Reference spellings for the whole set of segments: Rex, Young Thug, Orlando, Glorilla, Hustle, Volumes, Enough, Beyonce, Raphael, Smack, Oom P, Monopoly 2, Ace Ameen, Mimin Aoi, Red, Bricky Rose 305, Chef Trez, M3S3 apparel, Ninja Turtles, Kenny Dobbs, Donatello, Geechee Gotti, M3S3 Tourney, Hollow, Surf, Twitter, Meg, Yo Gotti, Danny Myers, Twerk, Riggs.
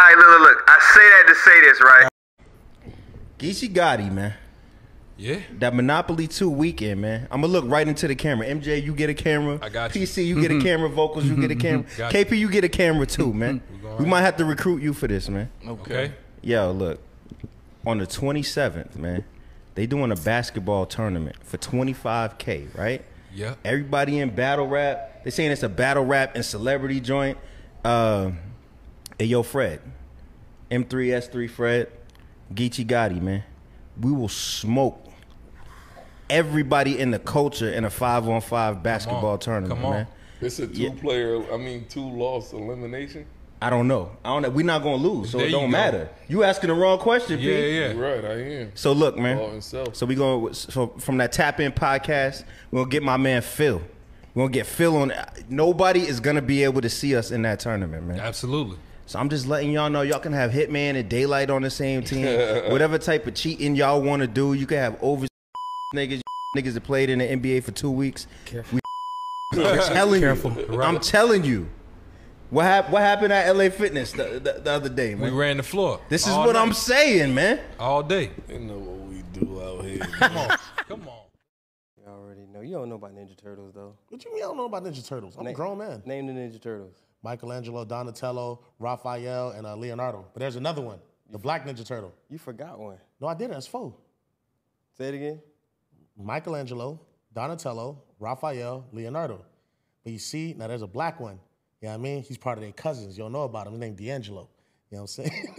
All right, look. I say that to say this, right? Geechee Gotti, man. Yeah. That Monopoly 2 weekend, man. I'm going to look right into the camera. MJ, you get a camera. I got you. PC, you get a camera. Vocals, you get a camera. KP, you get a camera too, man. We might have to recruit you for this, man. Okay. Yo, look. On the 27th, man, they doing a basketball tournament for $25K, right? Yeah. Everybody in battle rap. They saying it's a battle rap and celebrity joint. Hey, yo, Fred. M3S3 Fred. Geechee Gotti, man. We will smoke everybody in the culture in a 5-on-5 basketball tournament. Come on. Man. It's a two-player, I mean, two-loss elimination? I don't know. We're not going to lose, so it don't matter. You asking the wrong question, Pete. Yeah. Right, I am. So, look, man. So, we going from that Tap-In podcast, we're going to get my man Phil. We're going to get Phil on. Nobody is going to be able to see us in that tournament, man. Absolutely. So I'm just letting y'all know y'all can have Hitman and Daylight on the same team. Whatever type of cheating y'all want to do, you can have over niggas that played in the NBA for 2 weeks. Careful. I'm telling you. What happened at LA Fitness the other day, man? We ran the floor. This is what I'm saying, man. All day. They know what we do out here. Come on. You already know. You don't know about Ninja Turtles, though. What you mean I don't know about Ninja Turtles? I'm a grown man. Name the Ninja Turtles. Michelangelo, Donatello, Raphael, and Leonardo. But there's another one, the Black Ninja Turtle. You forgot one. No, I didn't. That's four. Say it again. Michelangelo, Donatello, Raphael, Leonardo. But you see, now there's a black one. You know what I mean? He's part of their cousins. You don't know about him. His name's D'Angelo. You know what I'm saying?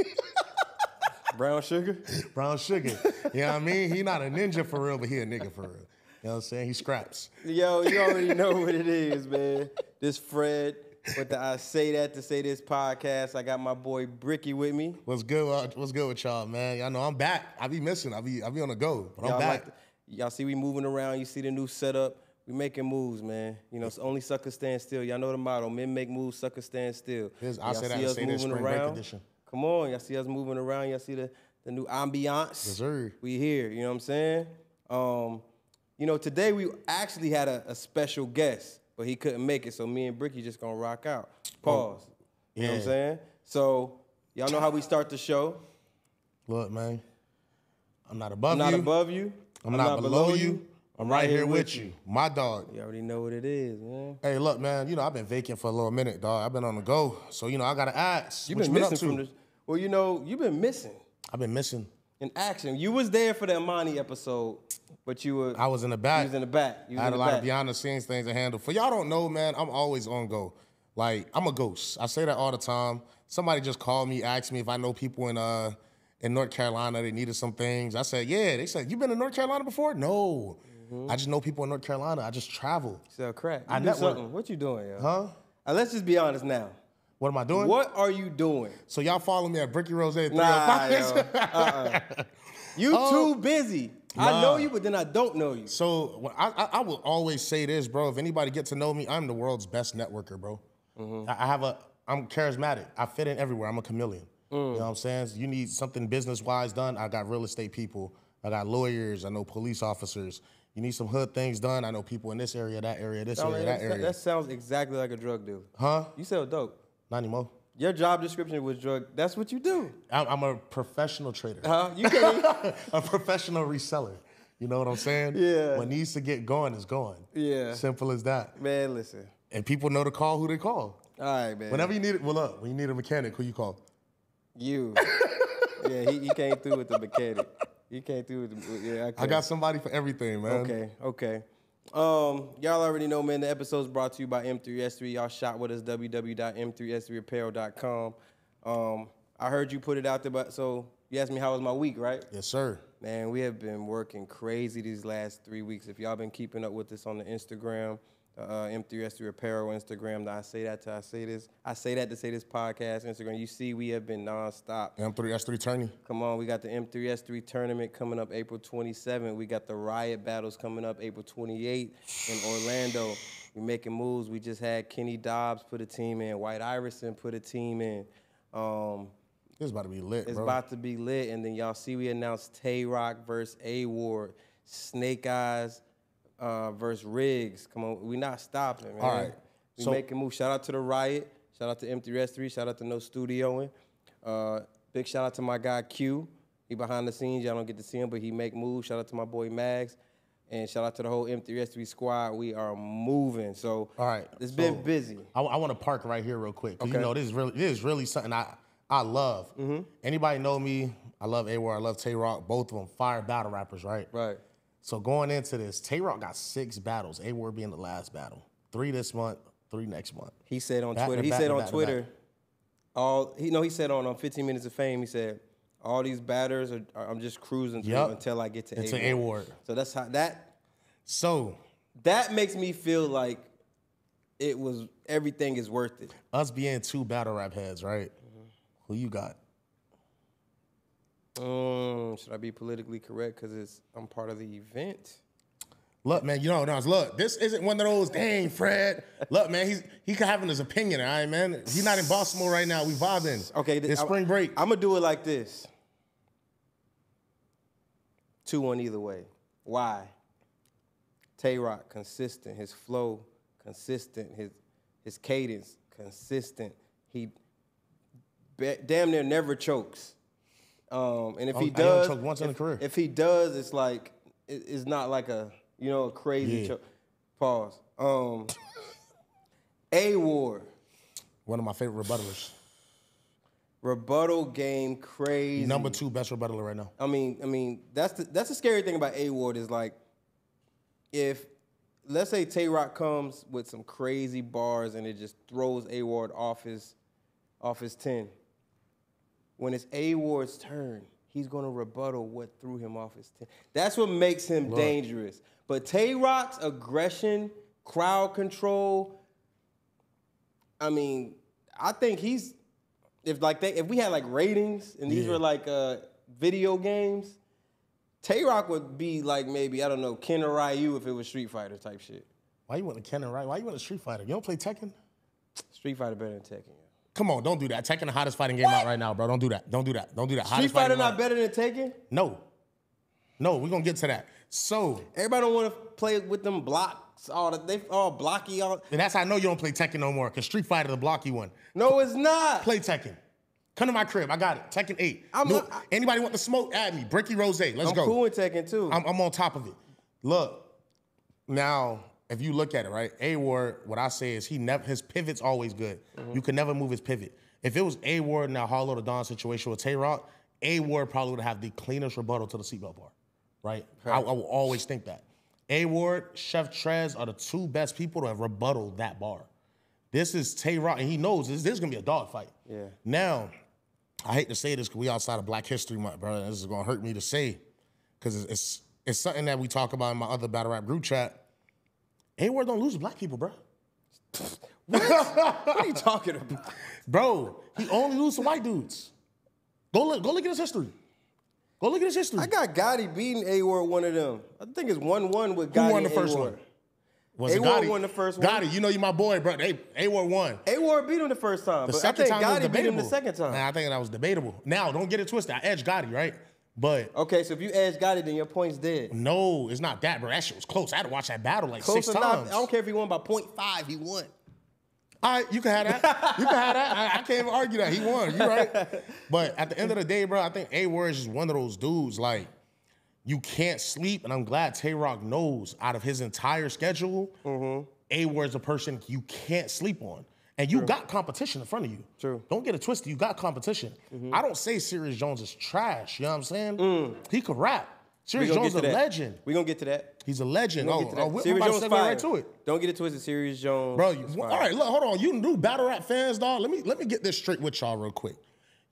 Brown sugar? Brown sugar. You know what I mean? He not a ninja for real, but he a nigga for real. You know what I'm saying? He scraps. Yo, you already know what it is, man. This Fred... But the I Say That To Say This podcast, I got my boy Bricky with me. What's good with y'all, man? Y'all know I'm back. I be missing. I be on the go, but I'm back. Y'all see we moving around. You see the new setup. We making moves, man. You know, it's only suckers stand still. Y'all know the motto. Men make moves, suckers stand still. Y'all see us moving around. Come on. Y'all see us moving around. Y'all see the new ambiance. Yes, sir. We here. You know what I'm saying? You know, today we actually had a special guest. But he couldn't make it, so me and Bricky just gonna rock out. Pause. You know what I'm saying? So y'all know how we start the show. Look, man, I'm not above you. I'm not below you. I'm right here with you. My dog. You already know what it is, man. Hey, look, man. You know I've been vacant for a little minute, dog. I've been on the go, so you know I gotta ask. You've been missing from this. Well, you know you've been missing. I've been missing in action. You was there for the Imani episode. But you were... I was in the back. You was in the back. I had a lot of behind-the-scenes things to handle. For y'all don't know, man, I'm always on go. Like, I'm a ghost. I say that all the time. Somebody just called me, asked me if I know people in North Carolina that needed some things. I said, yeah. They said, you been to North Carolina before? No. I just know people in North Carolina. I just travel. So crack. I network. Something. What you doing, yo? Huh? Let's just be honest now. What am I doing? What are you doing? So y'all follow me at Bricky Rose 305. You too busy. Nah. I know you, but then I don't know you. So I will always say this, bro. If anybody gets to know me, I'm the world's best networker, bro. I'm charismatic. I fit in everywhere. I'm a chameleon. You know what I'm saying? You need something business-wise done, I got real estate people. I got lawyers. I know police officers. You need some hood things done, I know people in this area, that area, this area, that area. That sounds exactly like a drug dealer. Huh? You sell dope. Not anymore. Your job description was drug. That's what you do. I'm a professional trader. You can't a professional reseller. You know what I'm saying? Yeah. What needs to get going is going. Yeah. Simple as that. Man, listen. And people know to call who they call. All right, man. Whenever you need it, well, look, when you need a mechanic, who you call? You. Yeah, he came through with the mechanic. He came through with the. Yeah, I got somebody for everything, man. Okay. Y'all already know, man, the episode's brought to you by M3S3. Y'all shop with us, www.m3s3apparel.com. I heard you put it out there, but so you asked me how was my week, right? Yes, sir. Man, we have been working crazy these last 3 weeks. If y'all been keeping up with us on the Instagram, M3S3 Apparel Instagram, the I Say That To I Say This. I Say That To Say This podcast Instagram. You see we have been nonstop. M3S3 tourney. Come on, we got the M3S3 tournament coming up April 27th. We got the Riot battles coming up April 28th in Orlando. We're making moves. We just had Kenny Dobbs put a team in. White Iverson put a team in. It's about to be lit, It's about to be lit. And then y'all see we announced Tay Roc versus A Ward, Snake Eyes, versus Riggs. Come on, we not stopping, man. All right. We making moves. Shout out to the Riot. Shout out to M3S3. Shout out to No Studioing. Big shout out to my guy Q. He behind the scenes. Y'all don't get to see him, but he make moves. Shout out to my boy Mags. And shout out to the whole M3S3 squad. We are moving. So all right, it's been busy. I want to park right here real quick. Okay. You know, this is really something I love. Mm-hmm. Anybody know me? I love A Ward. I love Tay Roc. Both of them fire battle rappers, right? Right. So going into this, Tay Roc got 6 battles. A Ward being the last battle. 3 this month, 3 next month. He said on Twitter. He said on Twitter. He said on 15 Minutes of Fame. He said, all these batters are I'm just cruising through until I get to A Ward. So that's how that. So that makes me feel like it was everything is worth it. Us being 2 battle rap heads, right? Mm-hmm. Who you got? Should I be politically correct? Cause I'm part of the event. Look, man, you know, look, this isn't one of those, dang, Fred. Look, man, he could have his opinion, all right, man? He's not in Baltimore right now. We vibing. Okay. It's spring break. I'm going to do it like this. 2-1 either way. Why? Tay Roc, consistent. His flow, consistent. His cadence, consistent. He damn near never chokes. And if he does. Choke once in a career. If he does, it's like, it's not like a... You know, a crazy choke. Pause. A Ward. One of my favorite rebuttalers. Rebuttal game crazy. Number 2 best rebuttaler right now. I mean, that's the scary thing about A Ward is like, if let's say Tay Roc comes with some crazy bars and it just throws A Ward off his 10. When it's A Ward's turn, he's going to rebuttal what threw him off his 10. That's what makes him dangerous. But Tay Roc's aggression, crowd control, I mean, I think he's, if we had like ratings and these were like video games, Tay Roc would be like maybe, I don't know, Ken or Ryu if it was Street Fighter type shit. Why you want a Ken or Ryu? Why you want a Street Fighter? You don't play Tekken? Street Fighter better than Tekken. Come on, don't do that. Tekken the hottest fighting game out right now, bro. Don't do that. Don't do that. Don't do that. Street Fighter not better than Tekken? No. No, we're going to get to that. So. Everybody don't want to play with them blocks. They all blocky. And that's how I know you don't play Tekken no more, because Street Fighter the blocky one. No, it's not. Play Tekken. Come to my crib. I got it. Tekken 8. Anybody want the smoke? Add me. Bricky Rose. Let's go. I'm cool with Tekken, too. I'm on top of it. Look, now... If you look at it, right, A Ward, what I say is his pivot's always good. Mm-hmm. You can never move his pivot. If it was A Ward in that Hollow to Dawn situation with Tay Roc, A Ward probably would have the cleanest rebuttal to the seatbelt bar, right? I will always think that. A Ward, Chef Trez are the 2 best people to have rebuttal that bar. This is Tay Roc, and he knows this is going to be a dogfight. Yeah. Now, I hate to say this because we outside of Black History Month, brother. This is going to hurt me to say because it's something that we talk about in my other battle rap group chat. A Ward don't lose to Black people, bro. What are you talking about? Bro, he only loses to white dudes. Go look at his history. Go look at his history. I got Gotti beating A Ward one of them. I think it's 1-1 with Gotti. Who won the first one? A Ward won the first one. Gotti, you know you my boy, bro. A Ward won. A Ward beat him the first time. The second time was debatable. Gotti beat him the second time. Nah, I think that was debatable. Now, don't get it twisted. I edged Gotti, right? But okay, so if you edge got it, then your point's dead. No, it's not that, bro. That shit was close. I had to watch that battle like 6 times. I don't care if he won by 0.5. He won. All right, you can have that. You can have that. I can't even argue that. He won. You right. But at the end of the day, bro, I think A Ward is just one of those dudes. Like, you can't sleep, and I'm glad Tay Roc knows out of his entire schedule, A Ward is a person you can't sleep on. And you got competition in front of you. True. Don't get it twisted. You got competition. I don't say Sirius Jones is trash. You know what I'm saying? He could rap. Sirius Jones is a legend. We're going to get to that. He's a legend. Sirius Jones is right to it. Don't get it twisted. Sirius Jones. Bro, all right, look, hold on. You new battle rap fans, dog. Let me get this straight with y'all real quick.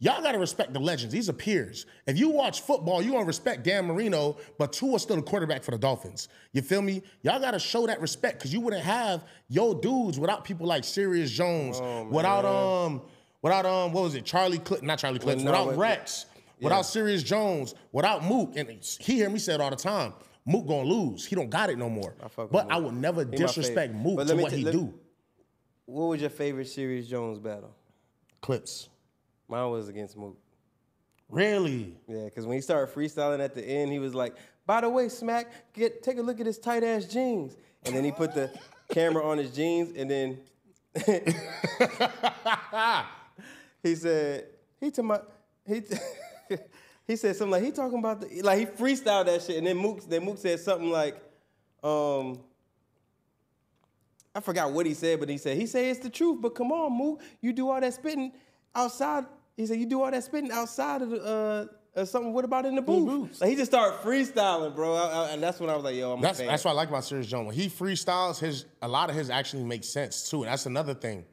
Y'all got to respect the legends. These are peers. If you watch football, you're going to respect Dan Marino, but Tua's still the quarterback for the Dolphins. You feel me? Y'all got to show that respect because you wouldn't have your dudes without people like Sirius Jones, without what was it, without Rex, without Sirius Jones, without Mook. And he hear me say it all the time. Mook going to lose. He don't got it no more. But I would never disrespect Mook to what he do. What was your favorite Sirius Jones battle? Clips. Mine was against Mook. Really? Yeah, because when he started freestyling at the end, he was like, by the way, Smack, take a look at his tight-ass jeans. And then he put the camera on his jeans, and then he said, He to my he. He said something like he talking about the like he freestyled that shit, and then Mook said something like, I forgot what he said, but he said it's the truth. But come on, Mook, you do all that spitting outside. He said you do all that spitting outside of the something. What about in the booth? Like he just started freestyling, bro, and that's when I was like, yo, I'm a fan. That's what I like about Sirius Jones. When he freestyles, a lot of his actually makes sense too, and that's another thing.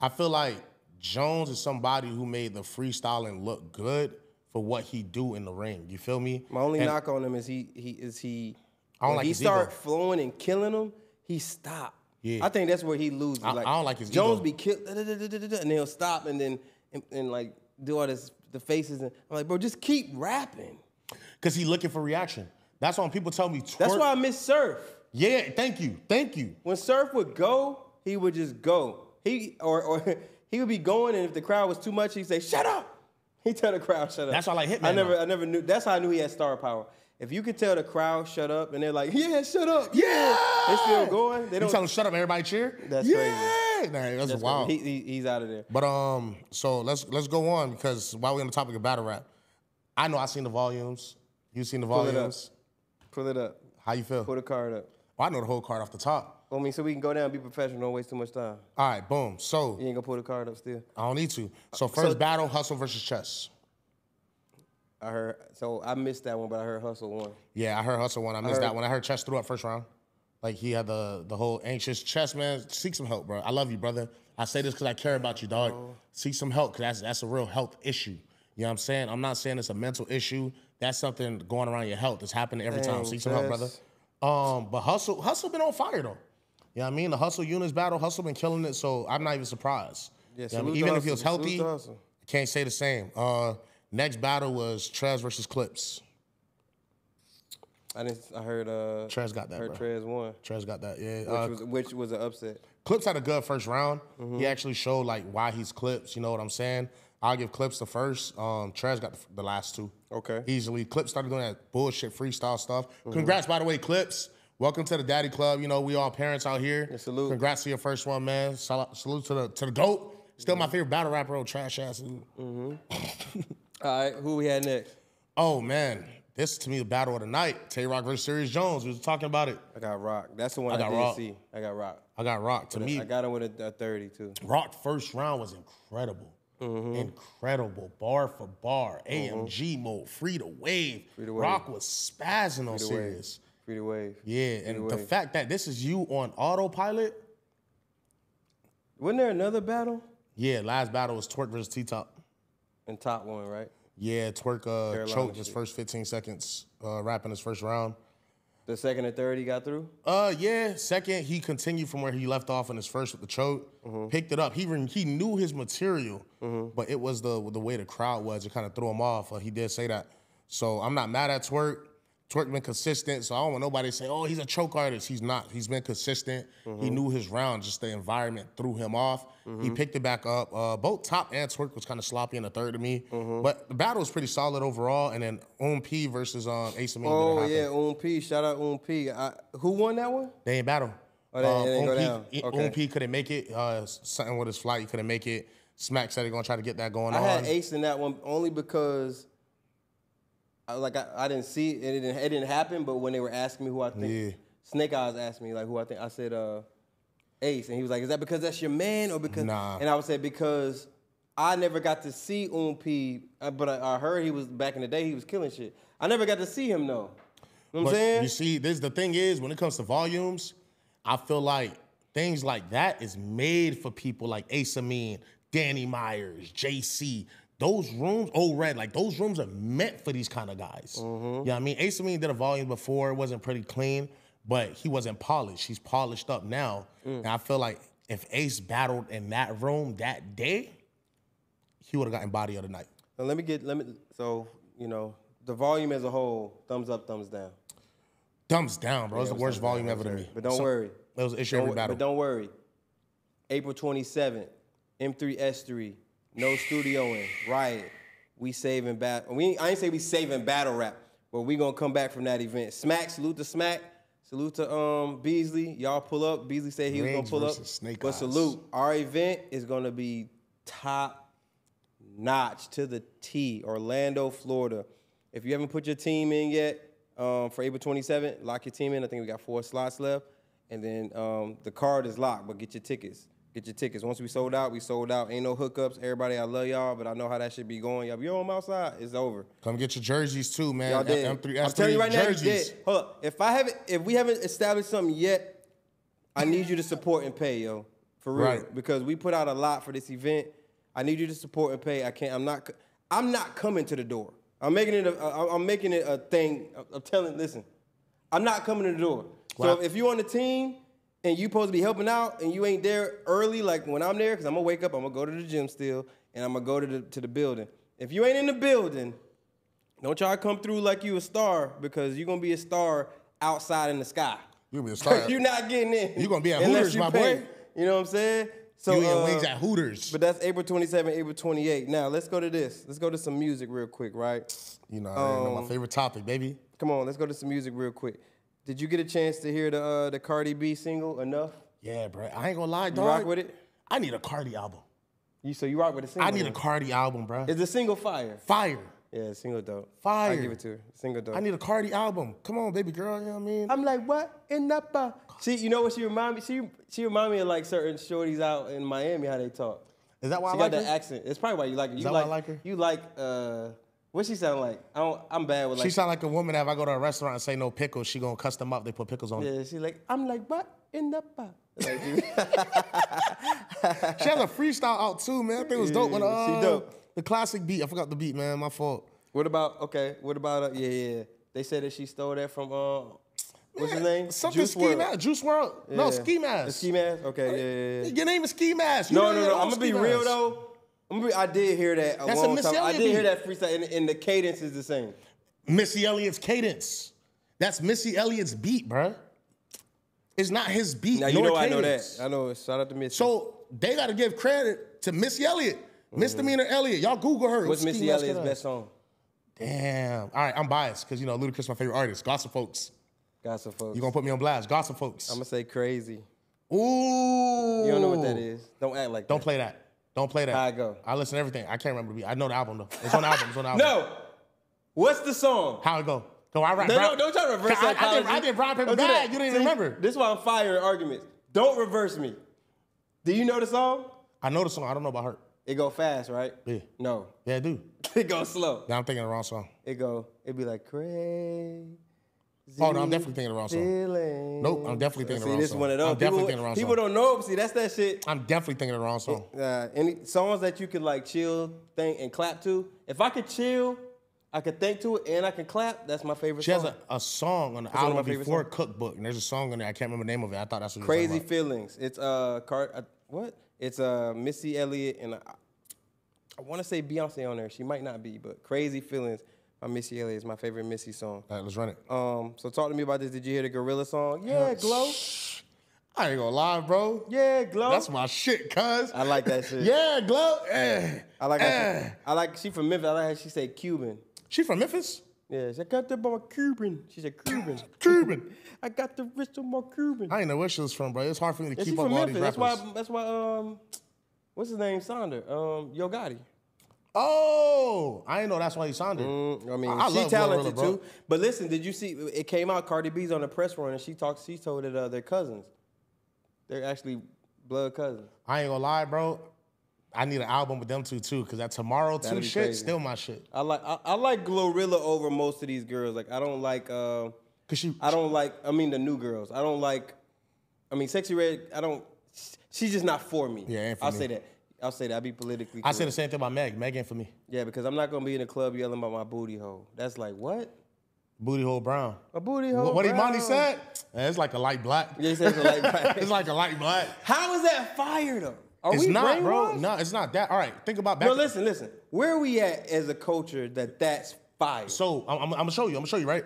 I feel like Jones is somebody who made the freestyling look good for what he do in the ring. You feel me? My only knock on him is he I don't like his ego. When he start flowing and killing him, he stop. Yeah. I think that's where he loses. Like, I don't like his ego. Jones be killed, and he'll stop and like do all this, the faces. And I'm like, bro, just keep rapping. Because he looking for reaction. That's why when people tell me Twerk. That's why I miss Surf. Yeah, thank you, thank you. When Surf would go, he would just go. Or he would be going, and if the crowd was too much, he'd say, shut up. He tell the crowd shut up. That's why I like Hitman. I never knew. That's how I knew he had star power. If you could tell the crowd shut up, and they're like, yeah, shut up, yeah, they still going. They don't. You tell them shut up, everybody cheer. That's crazy. Nah, that's wild. He's out of there. But so let's go on, because while we're on the topic of battle rap, I know I seen the Volumes. You seen the Volumes? Pull it up. How you feel? Pull the card up. Oh, I know the whole card off the top. I mean, so we can go down and be professional. Don't waste too much time. All right, boom. So you ain't gonna pull the card up still? I don't need to. So first battle, Hustle versus Chess. I heard. So I missed that one, but I heard Hustle won. Yeah, I heard Hustle won. I missed that one. I heard Chess threw up first round. Like he had the whole anxious Chess, man. Seek some help, bro. I love you, brother. I say this because I care about you, dog. Oh. Seek some help, because that's a real health issue. You know what I'm saying? I'm not saying it's a mental issue. That's something going around your health. It's happening every time. Seek some help, brother. But Hustle been on fire though. You know what I mean? The Hustle Units battle, Hustle been killing it, so I'm not even surprised. Yeah, you know I mean? Even if he was healthy, I can't say the same. Next battle was Trez versus Clips. I heard Trez got that. Heard bro. Trez won. Trez got that. Yeah. Which was an upset. Clips had a good first round. Mm-hmm. He actually showed like why he's Clips. You know what I'm saying? I'll give Clips the first. Trez got the last two. Okay. Easily. Clips started doing that bullshit freestyle stuff. Mm-hmm. Congrats, by the way, Clips. Welcome to the Daddy Club. You know, we all parents out here. Yeah, salute. Congrats to your first one, man. Salute to the GOAT. Still my favorite battle rapper, old trash ass. Mm-hmm. All right, who we had next? Oh, man. This, to me, the battle of the night. Tay Roc versus Sirius Jones. We was talking about it. I got Roc. That's the one I didn't see. I got Roc. To me. I got him with a 30, too. Roc first round was incredible. Mm-hmm. Incredible, bar for bar, AMG mode, free to wave. Roc was spazzing on Sirius. Free to wave. Yeah, and the fact that this is you on autopilot. Wasn't there another battle? Yeah, last battle was Twerk versus T-Top. And Top won, right? Yeah, Twerk choked his first 15 seconds, rapping his first round. The second and third he got through? Yeah. Second, he continued from where he left off in his first with the choke. Mm-hmm. Picked it up. He knew his material, but it was the way the crowd was. It kind of threw him off. He did say that. So I'm not mad at Twerk. Twerk been consistent, so I don't want nobody to say, oh, he's a choke artist. He's not. He's been consistent. Mm-hmm. He knew his round. Just the environment threw him off. Mm-hmm. He picked it back up. Both Top and Twerk was kind of sloppy in the third to me. Mm-hmm. But the battle was pretty solid overall. And then Oom P versus Ace Ameen. Oh, yeah, Oom P. Shout out Oom P. Who won that one? They ain't battle. Oh, Oom P couldn't make it. Something with his flight, he couldn't make it. Smack said they're going to try to get that going on. I had Ace in that one only because... I didn't see it. It didn't happen, but when they were asking me who I think, Snake Eyes asked me, like, who I think, I said Ace. And he was like, is that because that's your man or because? Nah. And I would say, because I never got to see Oom P, but I heard he was, back in the day, he was killing shit. I never got to see him, though. You know what I'm saying? You see, the thing is, when it comes to Volumes, I feel like things like that is made for people like Ace Ameen, Danny Myers, JC. Those rooms, old red, like those rooms are meant for these kind of guys. Mm-hmm. You know what I mean? Ace Ameen did a volume before. It wasn't pretty clean, but he wasn't polished. He's polished up now. Mm. And I feel like if Ace battled in that room that day, he would have gotten body of the night. Now so, you know, the volume as a whole, thumbs up, thumbs down. Thumbs down, bro. Yeah, it was the worst volume ever to me. But don't worry. It was an issue every battle. But don't worry. April 27th, M3S3. No studioing, Riot. We saving battle. I ain't say we saving battle rap, but we gonna come back from that event. Salute to Smack. Salute to Beasley. Y'all pull up. Beasley said he was gonna pull up. Snake Eyes. But salute. Our event is gonna be top notch to the T. Orlando, Florida. If you haven't put your team in yet for April 27th, lock your team in. I think we got 4 slots left. And then the card is locked, but get your tickets. Get your tickets. Once we sold out, we sold out. Ain't no hookups. Everybody, I love y'all, but I know how that should be going. Y'all be, yo, I'm outside. It's over. Come get your jerseys too, man. Y'all did. I'm telling you right now, you did. Hold up. If we haven't established something yet, I need you to support and pay, yo. For real. Right. Because we put out a lot for this event. I need you to support and pay. I can't. I'm not coming to the door. I'm making it a thing. I'm telling. Listen, I'm not coming to the door. Wow. So if you're on the team and you supposed to be helping out and you ain't there early, like when I'm there, because I'm going to wake up, I'm going to go to the gym still, and I'm going to go to the building. If you ain't in the building, don't try to come through like you a star, because you're going to be a star outside in the sky. You'll be a star. You're not getting in. You're going to be at Hooters, my boy. You know what I'm saying? So, you in wings at Hooters. But that's April 27th, April 28th. Now, let's go to this. Let's go to some music real quick, right? You know, my favorite topic, baby. Come on, let's go to some music real quick. Did you get a chance to hear the Cardi B single, Enough? Yeah, bro. I ain't gonna lie, dog. You rock with it? I need a Cardi album. So you rock with a single? I need a Cardi album, bro. Is the single fire? Fire. Yeah, the single dope. Fire. I give it to her. Single dope. I need a Cardi album. Come on, baby girl, you know what I mean? I'm like, what? Enough. See, you know what she remind me? She remind me of like certain shorties out in Miami, how they talk. Is that why she I like her? She got that accent. It's probably why you like her. Is that why I like her? You like, what she sound like? I'm bad with like... She sound like a woman that if I go to a restaurant and say no pickles, she gonna cuss them up, they put pickles on it. Yeah, she like, I'm like, what in the pot? Like, she has a freestyle out too, man. I think it was dope. When, she dope. The classic beat, I forgot the beat, man. My fault. What about, yeah. They said that she stole that from, what's his name? Something Juice Ski Mask. Juice WRLD. Yeah. No, Ski Mask. The Ski Mask? Okay, yeah. Your name is Ski Mask. No. I'm gonna be real though. I did hear that a long time. I did hear that freestyle, and the cadence is the same. Missy Elliott's cadence. That's Missy Elliott's beat, bro. It's not his beat. Now, you know I know that. I know. Shout out to Missy. So they got to give credit to Missy Elliott. Mm-hmm. Misdemeanor Elliott. Y'all Google her. What's Missy Elliott's best song? Damn. All right, I'm biased because, you know, Ludacris my favorite artist. Gossip Folks. Gossip Folks. You're going to put me on blast. Gossip Folks. I'm going to say Crazy. Ooh. You don't know what that is. Don't act like that. Don't play that. Don't play that. How I go. I listen to everything. I can't remember the beat. I know the album, though. It's on the album. It's on the album. No. What's the song? How it go. No, I rap. No, don't try to reverse psychology. I did Brown Paper Bag. You didn't remember. This is why I'm firing arguments. Don't reverse me. Do you know the song? I know the song. I don't know about her. It go fast, right? Yeah. No. Yeah, it do. It go slow. Now I'm thinking the wrong song. It be like crazy. Oh, no, I'm definitely thinking the wrong song. Nope, I'm definitely thinking the wrong song. See, this is one of those. I'm definitely thinking the wrong song. People don't know. See, that's that shit. I'm definitely thinking the wrong song. Any songs that you could, like, chill, think, and clap to. If I could chill, I could think to it, and I can clap, that's my favorite song. She has a song on the album before Cookbook, and there's a song on there. I can't remember the name of it. I thought that's what Crazy Feelings. It's, what? It's Missy Elliott, and I want to say Beyonce on there. She might not be, but Crazy Feelings. Missy Elliott is my favorite Missy song. All right, let's run it. So talk to me about this. Did you hear the Gorilla song? Yeah, Glow. I ain't gonna lie, bro. Yeah, Glow. That's my shit, cuz. I like that shit. Yeah, Glow. I like that shit. She from Memphis. I like how she said Cuban. She from Memphis? Yeah, she got the ball Cuban. She said Cuban. Cuban. I got the wrist of my Cuban. I ain't know where she was from, bro. It's hard for me to keep up with all these rappers. That's why, what's his name? Sonder. Yo Gotti. Oh, I didn't know that's why he sounded. I mean, she's talented Glorilla, too. But listen, did you see? It came out Cardi B's on the press run, and she told it they're cousins. They're actually blood cousins. I ain't gonna lie, bro. I need an album with them two too, because that Tomorrow That'd Two shit crazy. Still my shit. I like Glorilla over most of these girls. Like I don't like. The new girls. Sexy Red. I don't. She's just not for me. Yeah, I'll say that. I'll be politically correct. I say the same thing about Meg. Meg ain't for me. Yeah, because I'm not going to be in a club yelling about my booty hole. That's like, what? Booty hole brown. A booty hole what brown. What Imani said? It's like a light black. Yeah, he said it's a light black. It's like a light black. How is that fire, though? It's not, bro. No, it's not that. All right, think about back. No, listen. Where are we at as a culture that's fire? So, I'm going to show you. Right?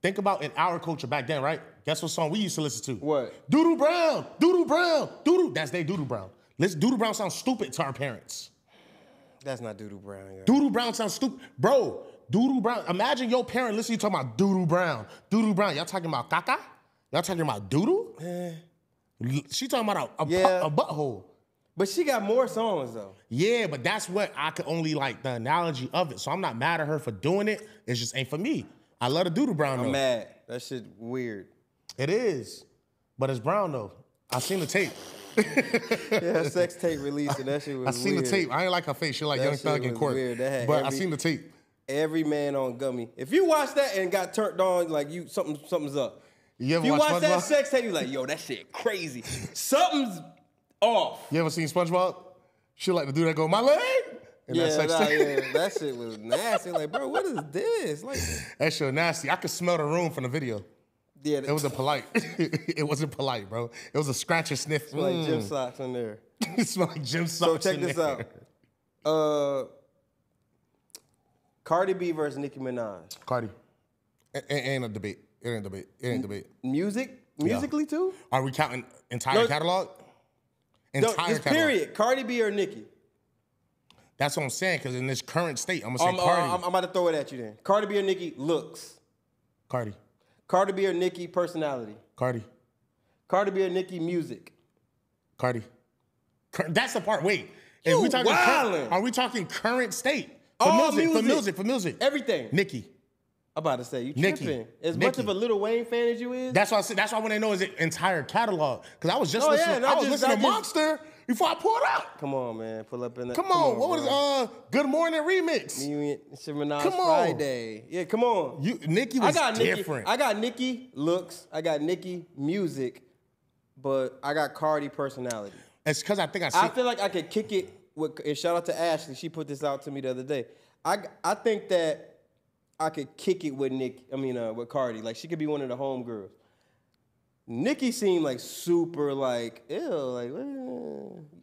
Think about in our culture back then, right? Guess what song we used to listen to? What? Doodoo Brown. Doodoo Brown. Doodoo. That's they Doodoo Brown. Doodoo Brown sounds stupid to our parents. That's not Doodoo Brown. Yeah. Doodoo Brown sounds stupid. Bro, Doodoo Brown. Imagine your parent listening to you talking about Doodoo Brown. Doodoo Brown. Y'all talking about caca? Y'all talking about doodoo? She talking about a butthole. But she got more songs though. Yeah, but that's what I could only like the analogy of it. So I'm not mad at her for doing it. It just ain't for me. I love the doodle brown though. I'm mad. That shit weird. It is. But it's brown though. I seen the tape. Yeah, her sex tape released and that shit was weird. I seen the tape. I ain't like her face. She like that Young Thug in court. But I seen the tape. Every man on gummy. If you watch that and got turned on, like you something's up. If you watch that sex tape, you like, yo, that shit crazy. Something's off. You ever seen SpongeBob? She like the dude that go, my leg? And yeah, yeah, that shit was nasty. Like, bro, what is this? Like, that shit nasty. I could smell the room from the video. Yeah, it wasn't polite. It wasn't polite, bro. It was a scratch and sniff. It smelled like gym socks in there. It smelled like gym socks in there. So check this out. Cardi B versus Nicki Minaj. Cardi. It ain't a debate. It ain't a debate. It ain't a debate. Musically too? Are we counting entire catalog? Entire period. Cardi B or Nicki? That's what I'm saying, because in this current state, I'm going to say Cardi. I'm about to throw it at you then. Cardi B or Nicki, looks? Cardi. Cardi B or Nicki, personality? Cardi. Cardi B or Nicki, music? Cardi. That's the part. Wait. If we talking are we talking current state? For music. Everything. Nicki. I'm about to say, you tripping. As much of a Lil Wayne fan as you is. That's why I said, that's why when they know is the entire catalog. Because I was just listening, I was listening to Monster before I pulled out. Come on, man. Pull up in that. Come on. What was Good Morning Remix? Come on. Friday. Yeah, come on. Nicki was different. I got Nicki looks. I got Nicki music. But I got Cardi personality. It's because I think I feel like I could kick it. And shout out to Ashley. She put this out to me the other day. I think that I could kick it with with Cardi. Like, she could be one of the homegirls. Nicki seemed like super like, ew, like,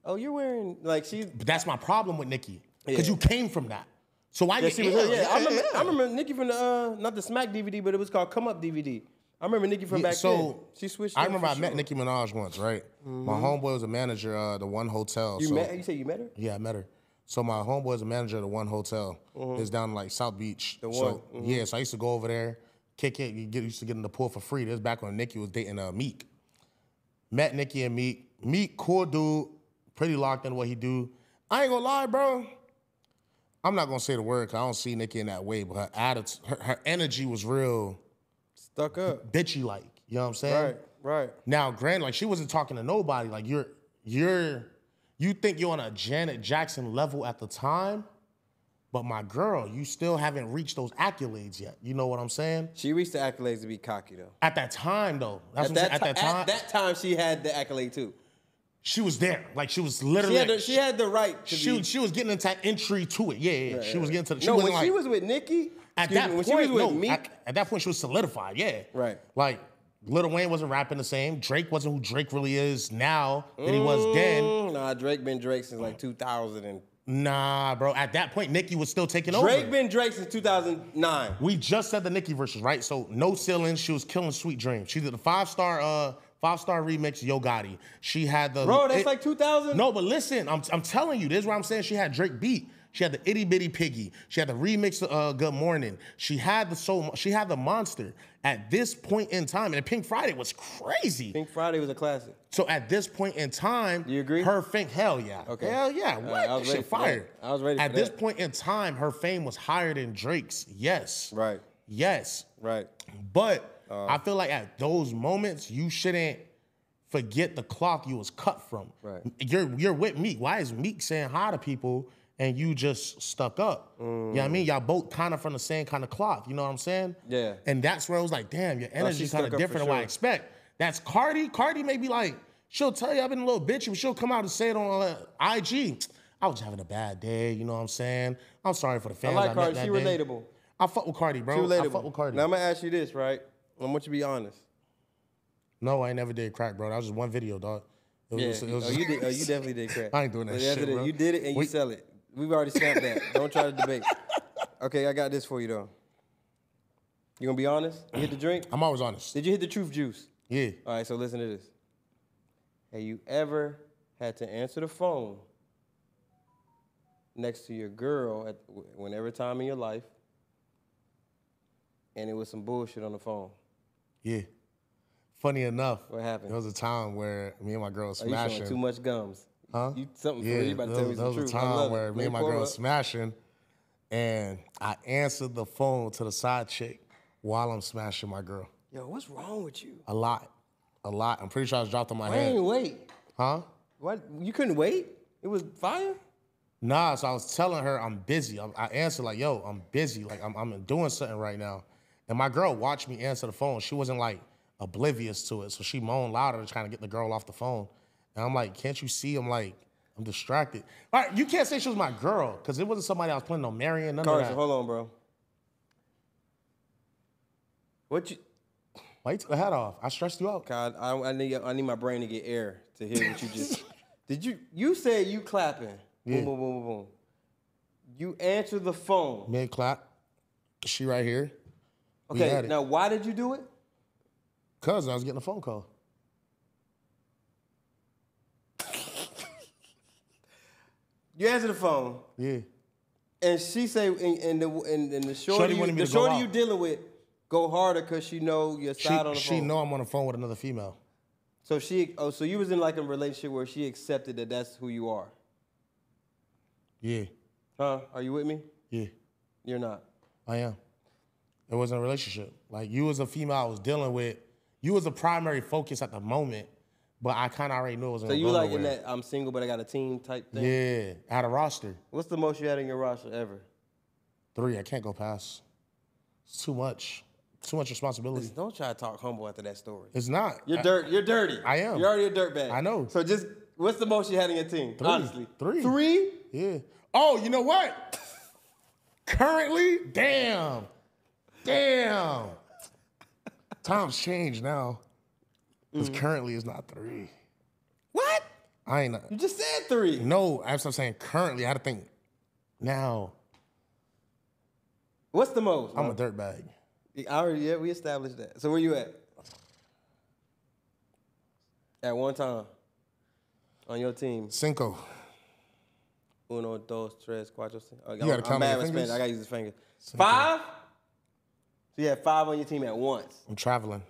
oh, you're wearing, like, she's. But that's my problem with Nicki. Because you came from that. So why did you? I remember Nicki from the, not the Smack DVD, but it was called Come Up DVD. I remember Nicki from back then. She switched. I remember I met Nicki Minaj once, right? Mm-hmm. My homeboy was a manager at the One Hotel. You say you met her? Yeah, I met her. So my homeboy was a manager at the One Hotel. Mm-hmm. It's down in, like, South Beach. The One. So, mm-hmm. Yeah, so I used to go over there, kick it. You used to get in the pool for free. This was back when Nicki was dating Meek. Met Nicki and Meek. Meek, cool dude, pretty locked in what he do. I ain't gonna lie, bro. I'm not gonna say the word because I don't see Nicki in that way, but her attitude, her energy was real. Stuck up. Bitchy like, you know what I'm saying? Right. Now, granted, like she wasn't talking to nobody. Like you think you're on a Janet Jackson level at the time, but my girl, you still haven't reached those accolades yet. You know what I'm saying? She reached the accolades to be cocky though. At that time though. That's what I'm saying. At that time she had the accolade too. She was there. Like, she was literally... She had the right to be... She was getting into entry to it. Yeah. Right, she was getting to... She was with Nicki... When she was with Meek... At that point, she was solidified, yeah. Right. Like, Lil Wayne wasn't rapping the same. Drake wasn't who Drake really is now than he was then. Nah, Drake been Drake since, like, 2000 and... Nah, bro. At that point, Nicki was still taking over. Drake been Drake since 2009. We just said the Nicki verses, right? So, No Ceilings, she was killing Sweet Dreams. She did the five-star remix, Yo Gotti. She had the... Bro, that's like 2000? No, but listen, I'm telling you, this is what I'm saying. She had Drake beat. She had the Itty Bitty Piggy. She had the remix of Good Morning. She had the Monster. At this point in time, and Pink Friday was crazy. Pink Friday was a classic. So at this point in time... You agree? Her fame... Hell yeah. Okay. Hell yeah. What? That shit fired. I was ready for that. At this point in time, her fame was higher than Drake's. Yes. Right. Yes. Right. But... I feel like at those moments, you shouldn't forget the cloth you was cut from. Right. You're with Meek. Why is Meek saying hi to people and you just stuck up? You know what I mean? Y'all both kind of from the same kind of cloth. You know what I'm saying? Yeah. And that's where I was like, damn, your energy's kind of different than what I expect. That's Cardi. Cardi may be like, she'll tell you I've been a little bitchy, but she'll come out and say it on IG. I was having a bad day. You know what I'm saying? I'm sorry for the fans. I like Cardi. She relatable. I fuck with Cardi, bro. She relatable. I fuck with Cardi. Now, I'm going to ask you this, right? I want you to be honest. No, I never did crack, bro. That was just one video, dog. You definitely did crack. I ain't doing that shit, bro. You did it and you sell it. We've already stamped that. Don't try to debate. Okay, I got this for you, though. You going to be honest? You hit the drink? I'm always honest. Did you hit the truth juice? Yeah. All right, so listen to this. Have you ever had to answer the phone next to your girl at whenever time in your life, and it was some bullshit on the phone? Yeah. Funny enough. What happened? There was a time where me and my girl was smashing. You showing too much gums. Huh? You something yeah, for me, you about to tell me some truth. There was a time where me and my girl smashing, and I answered the phone to the side chick while I'm smashing my girl. Yo, what's wrong with you? A lot. A lot. I'm pretty sure I was dropped on my head. Why didn't you wait? Huh? What? You couldn't wait? It was fire? Nah, so I was telling her I'm busy. I answered like, yo, I'm busy. Like, I'm doing something right now. And my girl watched me answer the phone. She wasn't, like, oblivious to it. So she moaned louder trying to get the girl off the phone. And I'm like, can't you see? I'm like, I'm distracted. All right, you can't say she was my girl because it wasn't somebody I was planning on marrying. None of that. Hold on, bro. What you... Why you took the hat off? I stressed you out. God, I need my brain to get air to hear what you just... Did you... You said you clapping. Yeah. Boom, boom, boom, boom, boom. You answer the phone. Mid clap. She right here. Okay, now why did you do it? Because I was getting a phone call. You answer the phone. Yeah. And she say, and the shorty you dealing with, go harder because she know your side on the phone. She know I'm on the phone with another female. So so you was in like a relationship where she accepted that that's who you are. Yeah. Huh? Are you with me? Yeah. You're not. I am. It wasn't a relationship. Like you was a female I was dealing with. You was a primary focus at the moment, but I kind of already knew it was going to go nowhere. So you like in that I'm single but I got a team type thing? Yeah. I had a roster. What's the most you had in your roster ever? 3. I can't go past. It's too much. Too much responsibility. Don't try to talk humble after that story. It's not. You're dirty. I am. You're already a dirtbag. I know. So just, what's the most you had in your team? 3. Honestly. 3? 3? Yeah. Oh, you know what? Currently, damn. Times changed now. Because currently it's not 3. What? I ain't. You just said 3. No, I'm saying currently. I had to think now. What's the most? I'm a dirtbag. Yeah, we established that. So where you at? At one time. On your team. 5. Uno, dos, tres, cuatro, cinco. You got to count my fingers. I got to use his fingers. 5? So you had 5 on your team at once. I'm traveling.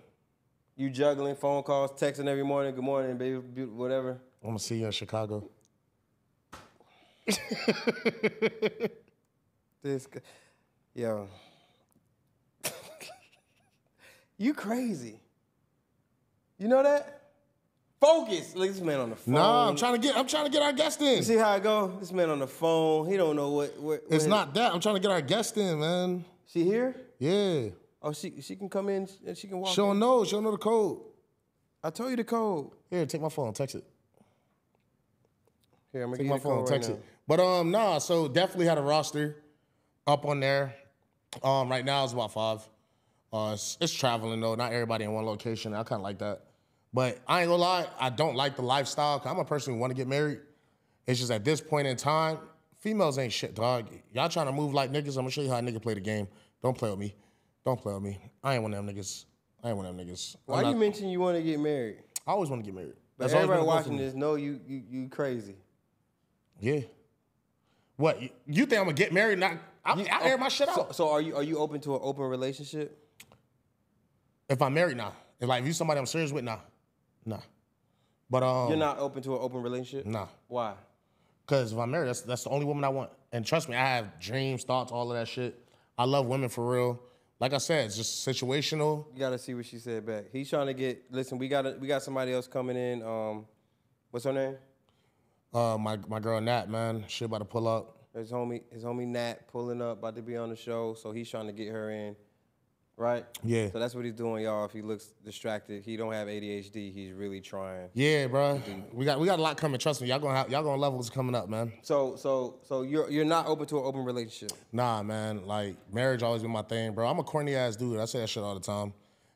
You juggling phone calls, texting every morning. Good morning, baby, whatever. I'm going to see you in Chicago. This guy. Yo. You crazy. You know that? Focus. Look, this man on the phone. Nah, I'm trying to get our guest in. You see how I go? This man on the phone. He don't know what it's not that. I'm trying to get our guest in, man. She here? Yeah. Oh, she can come in and she can walk. She don't know the code. I told you the code. Here, take my phone, text it. Here, I'm gonna take my phone, text it. But nah, so definitely had a roster up on there. Right now it's about 5. It's traveling though, not everybody in one location. I kinda like that. But I ain't gonna lie, I don't like the lifestyle. I'm a person who want to get married. It's just at this point in time, females ain't shit, dog. Y'all trying to move like niggas, I'm gonna show you how a nigga play the game. Don't play with me. Don't play with me. I ain't one of them niggas. Why you mention you want to get married? I always want to get married. But everybody watching this know you crazy. Yeah. What? You think I'm gonna get married? Not. I air my shit out. So are you open to an open relationship? If I'm married, nah. If you somebody I'm serious with, nah. Nah. But you're not open to an open relationship? Nah. Why? Because if I'm married, that's the only woman I want. And trust me, I have dreams, thoughts, all of that shit. I love women for real. Like I said, it's just situational. You gotta see what she said back. He's trying to get. Listen, we got somebody else coming in. What's her name? My girl Nat, man. She about to pull up. His homie Nat pulling up, about to be on the show. So he's trying to get her in. Right? Yeah. So that's what he's doing, y'all. If he looks distracted, he don't have ADHD. He's really trying. Yeah, bro. We got a lot coming. Trust me, y'all gonna love what's coming up, man. So you're not open to an open relationship? Nah, man. Like marriage always been my thing, bro. I'm a corny ass dude. I say that shit all the time.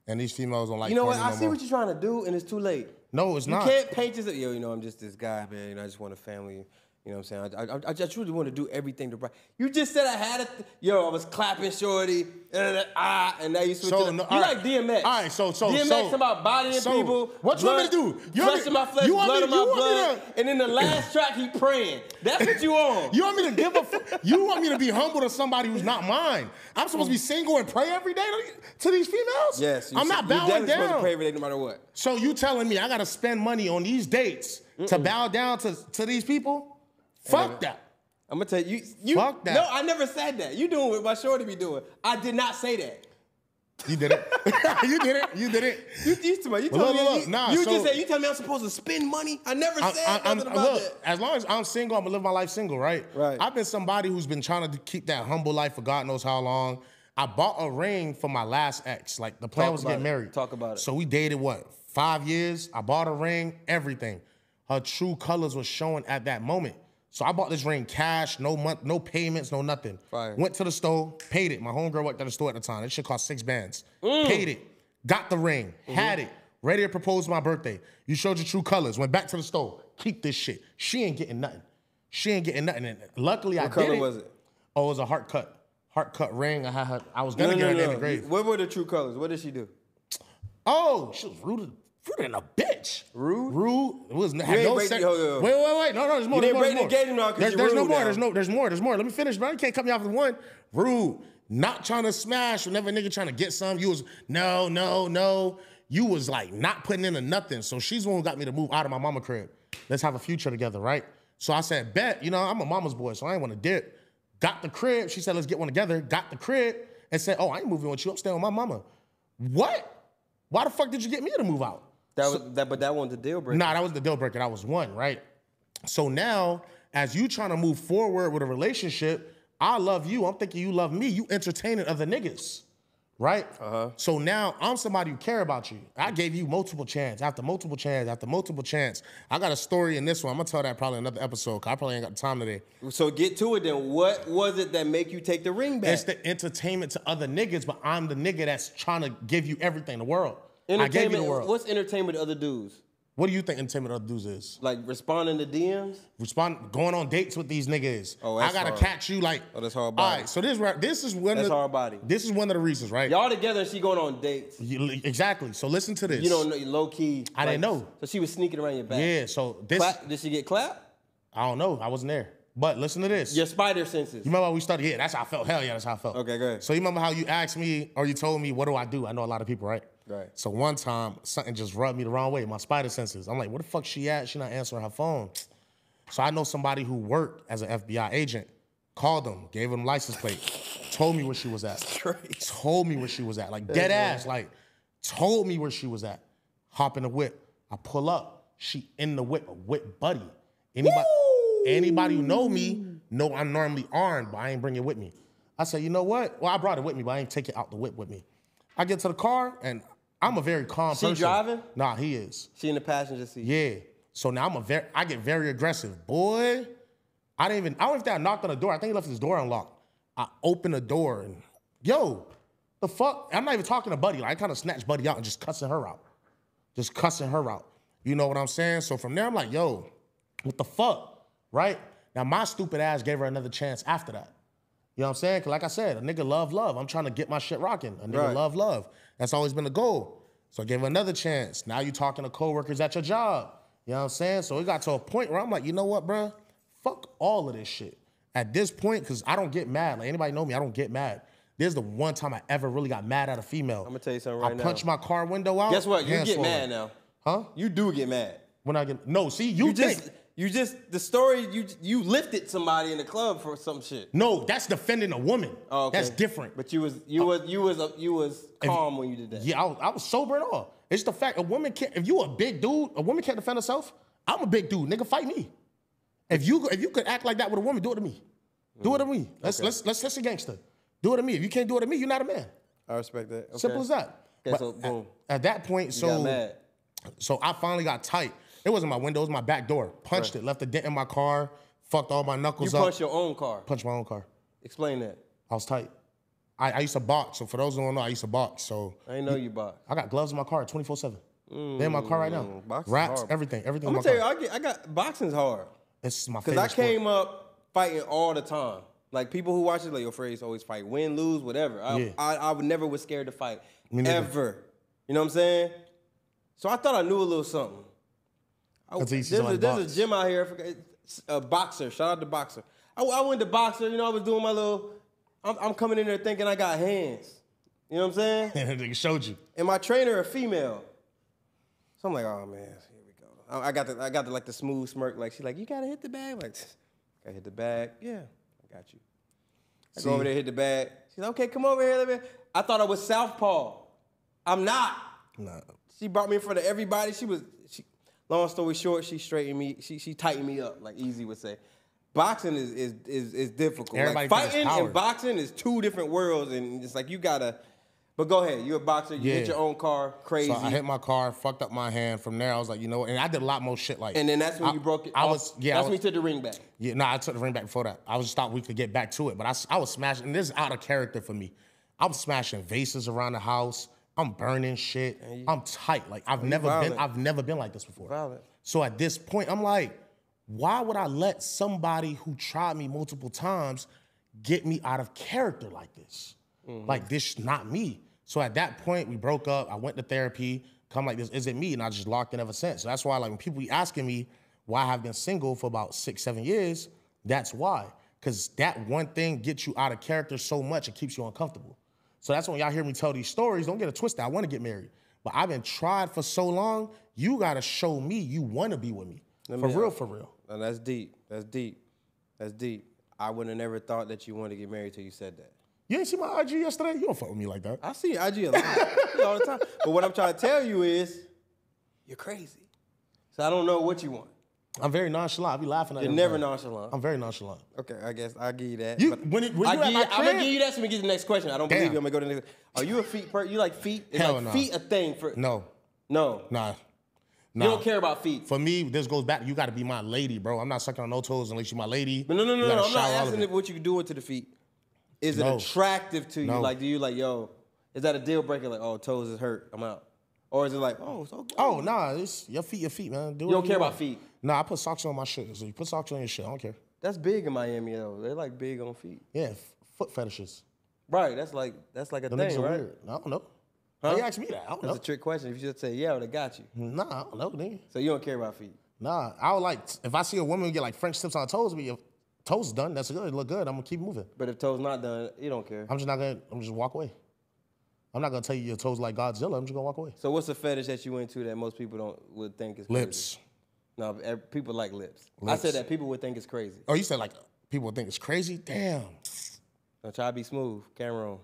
And these females don't like. You know what? I see what you're trying to do, and it's too late. No, it's not. You can't paint this. Yo, you know I'm just this guy, man. You know I just want a family. You know what I'm saying? I just really want to do everything to right. You just said I had it. Yo, I was clapping shorty. And now you switch to the, you like DMX. All right, DMX about bodying people. What you want me to do? You want my flesh, blood in my blood. And then the last track, he praying. That's what you on. You want me to give a you want me to be humble to somebody who's not mine. I'm supposed to be single and pray every day to these females? Yes. I'm not bowing down. You're supposed to pray every day no matter what. So you telling me I got to spend money on these dates to bow down to these people? Fuck that. I'm gonna tell you, fuck that. No, I never said that. You doing what my shorty be doing. I did not say that. You did it. You did it. You tell me I'm supposed to spend money. I never said nothing about that. As long as I'm single, I'm gonna live my life single, right? Right. I've been somebody who's been trying to keep that humble life for God knows how long. I bought a ring for my last ex. Like, the plan was to get married. Talk about it. So we dated, what, 5 years? I bought a ring, everything. Her true colors was showing at that moment. So I bought this ring cash, no payments, no nothing. Fire. Went to the store, paid it. My homegirl worked at the store at the time. This shit cost $6 bands. Paid it, got the ring, had it, ready to propose my birthday. You showed your true colors, went back to the store, keep this shit. She ain't getting nothing. She ain't getting nothing. And luckily I did it. What color was it? Oh, it was a heart cut. Heart cut ring. I had her, I was gonna get her in the grave. What were the true colors? What did she do? Oh, she was rude in a bitch. Rude? Rude. It was, had no sex. Wait. No, there's more. There's more. Let me finish, bro. You can't cut me off with one. Rude. Not trying to smash. Whenever a nigga trying to get some, you was, no. You was like not putting into nothing. So she's the one who got me to move out of my mama crib. Let's have a future together, right? So I said, bet. You know, I'm a mama's boy, so I ain't want to dip. Got the crib. She said, let's get one together. Got the crib and said, oh, I ain't moving with you. I'm staying with my mama. What? Why the fuck did you get me to move out? But that wasn't the deal breaker. Nah, that was the deal breaker. That was one, right? So now, as you trying to move forward with a relationship, I love you. I'm thinking you love me. You entertaining other niggas, right? So now I'm somebody who care about you. I gave you multiple chance after multiple chance after multiple chance. I got a story in this one. I'm gonna tell that probably in another episode, cause I probably ain't got the time today. So get to it then. What was it that make you take the ring back? It's the entertainment to other niggas, but I'm the nigga that's trying to give you everything in the world. I gave you the world. What's entertainment to other dudes? What do you think entertainment to other dudes is? Like responding to DMs? Going on dates with these niggas. Oh, that's hard. I gotta catch you like. Oh, that's hard body. All right, so this is one of the reasons, right? Y'all together and she going on dates. Exactly. So listen to this. You don't know, low key. I didn't know. So she was sneaking around your back. Yeah, so this. Did she get clapped? I don't know. I wasn't there. But listen to this. Your spider senses. You remember how we started? Yeah, that's how I felt. Hell yeah, that's how I felt. Okay, go ahead. So you remember how you asked me or you told me, what do? I know a lot of people, right? Right. So one time, something just rubbed me the wrong way, my spider senses. I'm like, where the fuck she at? She not answering her phone. So I know somebody who worked as an FBI agent, called them, gave them license plate, told me where she was at. Told me where she was at, like dead ass, like told me where she was at. Hop in the whip. I pull up. She in the whip, a whip buddy. Anybody who know me know I'm normally armed, but I ain't bring it with me. I said, you know what? Well, I brought it with me, but I ain't take it out the whip with me. I get to the car, and I'm a very calm person. She driving? Nah, he is. She in the passenger seat. Yeah. So now I get very aggressive. Boy, I don't even think I knocked on the door. I think he left his door unlocked. I open the door and, yo, the fuck? I'm not even talking to Buddy. Like, I kind of snatched Buddy out and just cussing her out. Just cussing her out. You know what I'm saying? So from there, I'm like, yo, what the fuck? Right? Now, my stupid ass gave her another chance after that. You know what I'm saying? Cause like I said, a nigga love love. I'm trying to get my shit rocking. A nigga love love. That's always been the goal. So I gave him another chance. Now you talking to coworkers at your job. You know what I'm saying? So it got to a point where I'm like, you know what, bro? Fuck all of this shit. At this point, cause I don't get mad. Like anybody know me, I don't get mad. This is the one time I ever really got mad at a female. I'm gonna tell you something right now. I punched my car window out. Guess what? You get mad now. Huh? You do get mad. When I get you lifted somebody in the club for some shit. No, that's defending a woman. Oh, okay. That's different. But you was calm when you did that. Yeah, I was sober and all. It's the fact if you a big dude, a woman can't defend herself. I'm a big dude, nigga, fight me. If you could act like that with a woman, do it to me. Do it to me. Let's a gangster. Do it to me. If you can't do it to me, you're not a man. I respect that. Okay. Simple as that. Okay, so boom. At that point, got mad. So I finally got tight. It wasn't my window, it was my back door. Punched it, left a dent in my car, fucked all my knuckles up. You punched your own car? Punched my own car. Explain that. I was tight. I used to box, so for those who don't know, I used to box, so. I didn't know you box. I got gloves in my car 24/7. They're in my car right now. Wraps, everything in my car. I'm gonna tell you, boxing's hard. It's my favorite sport. Cause I came up fighting all the time. Like people who watch it, like your phrase always fight, win, lose, whatever. I never was scared to fight, ever. You know what I'm saying? So I thought I knew a little something. There's a gym out here, Boxer, shout out to Boxer. I went to Boxer, you know, I was doing my little, I'm coming in there thinking I got hands. You know what I'm saying? They showed you. And my trainer, a female. So I'm like, oh man, here we go. I got the like the smooth smirk. Like she's like, you gotta hit the bag. Like, gotta hit the bag. Yeah, I got you. I go over there, hit the bag. She's like, okay, come over here, let me. I thought I was Southpaw. I'm not. No. She brought me in front of everybody. Long story short, she straightened me. She tightened me up, like Easy would say. Boxing is difficult. Like, fighting and boxing is two different worlds, and it's like you gotta. But go ahead, you're a boxer. You hit your own car, crazy. So I hit my car, fucked up my hand. From there, I was like, you know what? And I did a lot more shit like. And then that's when you broke it. That's when you took the ring back. Yeah, no, I took the ring back before that. I was just thought we could get back to it, but I was smashing. And this is out of character for me. I'm smashing vases around the house. I'm burning shit. I'm tight. Like I've never been like this before. Violent. So at this point, I'm like, why would I let somebody who tried me multiple times get me out of character like this? Mm-hmm. Like this, not me. So at that point, we broke up. I went to therapy. Come like this isn't me, and I just locked in ever since. So that's why, like, when people be asking me why I've been single for about 6, 7 years, that's why. Because that one thing gets you out of character so much it keeps you uncomfortable. So that's when y'all hear me tell these stories. Don't get it twisted. I want to get married, but I've been tried for so long. You gotta show me you want to be with me for real. And that's deep. That's deep. That's deep. I would have never thought that you wanted to get married till you said that. You ain't see my IG yesterday? You don't fuck with me like that. I see your IG a lot. All the time. But what I'm trying to tell you is, you're crazy. So I don't know what you want. I'm very nonchalant. I be laughing at you. You're never nonchalant. I'm very nonchalant. Okay, I guess I'll give you that. I'm going to give you that so we get to the next question. I don't believe you. I'm going to go to the next. Are you a feet person? You like feet? Is Hell like no. feet a thing for... No. No. Nah. You don't care about feet. For me, this goes back. You got to be my lady, bro. I'm not sucking on no toes unless you're my lady. But no. I'm not asking what you can do to the feet. Is it attractive to you? No. Like, do you like, yo, is that a deal breaker? Like, oh, toes is hurt, I'm out. Or is it like, oh, it's okay. Oh, nah, it's your feet, man. Do you don't care about feet? Nah, I put socks on my shit. So you put socks on your shit, I don't care. That's big in Miami, though. They're like big on feet. Yeah, foot fetishes. Right, that's like a thing, right? Them niggas are weird. I don't know. Huh? You asked me that, I don't know. That's a trick question. If you just say, yeah, they got you. Nah, I don't know, nigga. So you don't care about feet? Nah, I would like, if I see a woman get like French tips on her toes, but toes done, that's good, it look good, I'm gonna keep moving. But if toes not done, you don't care. I'm just walk away. I'm not gonna tell you your toes like Godzilla, I'm just gonna walk away. So what's the fetish that you into that most people would think is crazy? Lips. No, people like lips. I said that people would think it's crazy. Oh, you said like people would think it's crazy? Damn. Now try to be smooth, camera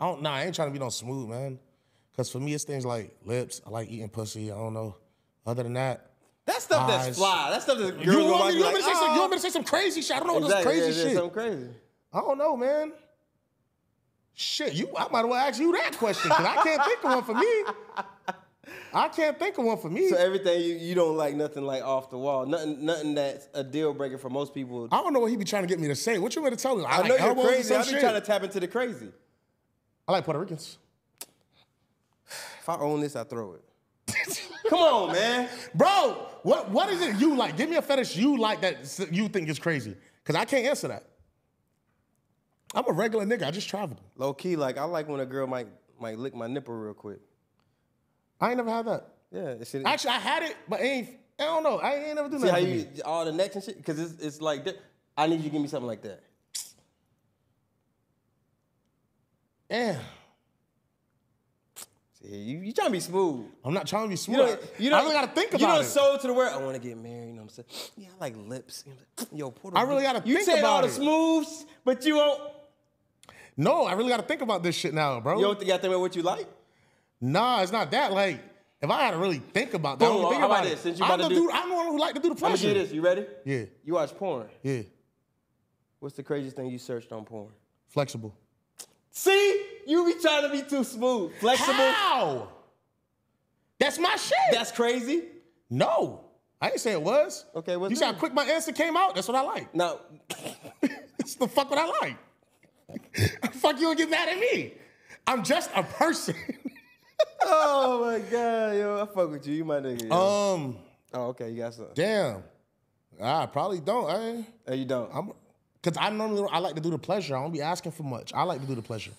on. I ain't trying to be no smooth, man. Cause for me, it's things like lips, I like eating pussy, I don't know. Other than that, that stuff that's fly. That stuff that's girls you want me to say some crazy shit? I don't know what this crazy shit. Something crazy. I don't know, man. Shit, I might as well ask you that question because I can't think of one for me. So everything you don't like, nothing like off the wall, nothing that's a deal breaker for most people. I don't know what he be trying to get me to say. What you want to tell me? I know you're crazy. I be trying to tap into the crazy. I like Puerto Ricans. If I own this, I throw it. Come on, man. Bro, what is it you like? Give me a fetish you like that you think is crazy. Because I can't answer that. I'm a regular nigga. I just traveled. Low key, like, I like when a girl might lick my nipple real quick. I ain't never had that. Yeah. Actually, I had it, but I don't know. I ain't never do that. See how you, all the necks and shit? Because it's like, I need you to give me something like that. Yeah. You trying to be smooth. I'm not trying to be smooth. I really got to think about it. You done sold to the world. I want to get married. You know what I'm saying? Yeah, I like lips. Yo, Puerto Rican. I really got to think about it. You said all the smooths, but you won't. No, I really got to think about this shit now, bro. You don't think I think about what you like? Nah, it's not that. Like, if I had to really think about that, I don't think about it. I'm the one who like to do the pressure. I'm gonna do this. You ready? Yeah. You watch porn? Yeah. What's the craziest thing you searched on porn? Flexible. See? You be trying to be too smooth. Flexible. How? That's my shit. That's crazy? No. I didn't say it was. Okay, what's You see how quick my answer came out? That's what I like. No. That's the fuck what I like. Fuck you and get mad at me. I'm just a person. Oh, my God, yo. I fuck with you. You my nigga. Yo. Oh, okay. You got something. Damn. I probably don't. Oh, you don't? Because I like to do the pleasure. I don't be asking for much. I like to do the pleasure.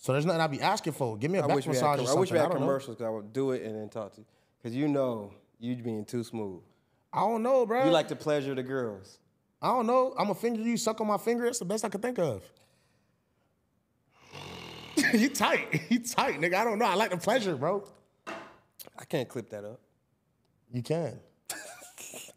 So there's nothing I'd be asking for. Give me a back massage or something. I wish we had commercials because I would do it and then talk to you. Because you know you'd being too smooth. I don't know, bro. You like to pleasure the girls. I don't know. I'm going to finger you, suck on my finger. That's the best I could think of. You tight. You tight, nigga. I don't know. I like the pleasure, bro. I can't clip that up. You can.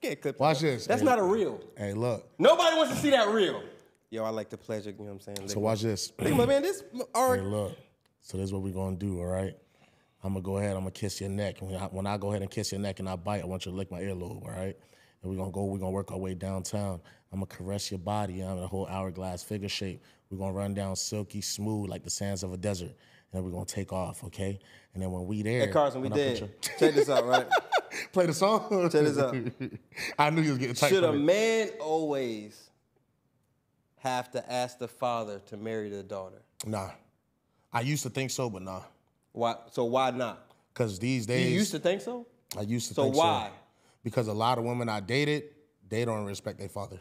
Can't clip. Watch this. That's not a reel. Hey, look. Nobody wants to see that reel. Yo, I like the pleasure. You know what I'm saying? So watch this. Hey, my man, this. All right. Hey, look. So this is what we're gonna do. All right. I'm gonna go ahead. I'm gonna kiss your neck. When I go ahead and kiss your neck and I bite, I want you to lick my earlobe. All right. And we're gonna go. We're gonna work our way downtown. I'm gonna caress your body. I'm in a whole hourglass figure shape. We're gonna run down silky smooth like the sands of a desert. And then we're gonna take off, okay? And then when we there, hey Carson, we did. Check this out, right? Play the song. Check this out. I knew you was getting tight. Should a man always have to ask the father to marry the daughter? Nah, I used to think so, but nah. Why? So why not? Because these days, you used to think so. I used to. So think why? So. Because a lot of women I dated, they don't respect their father.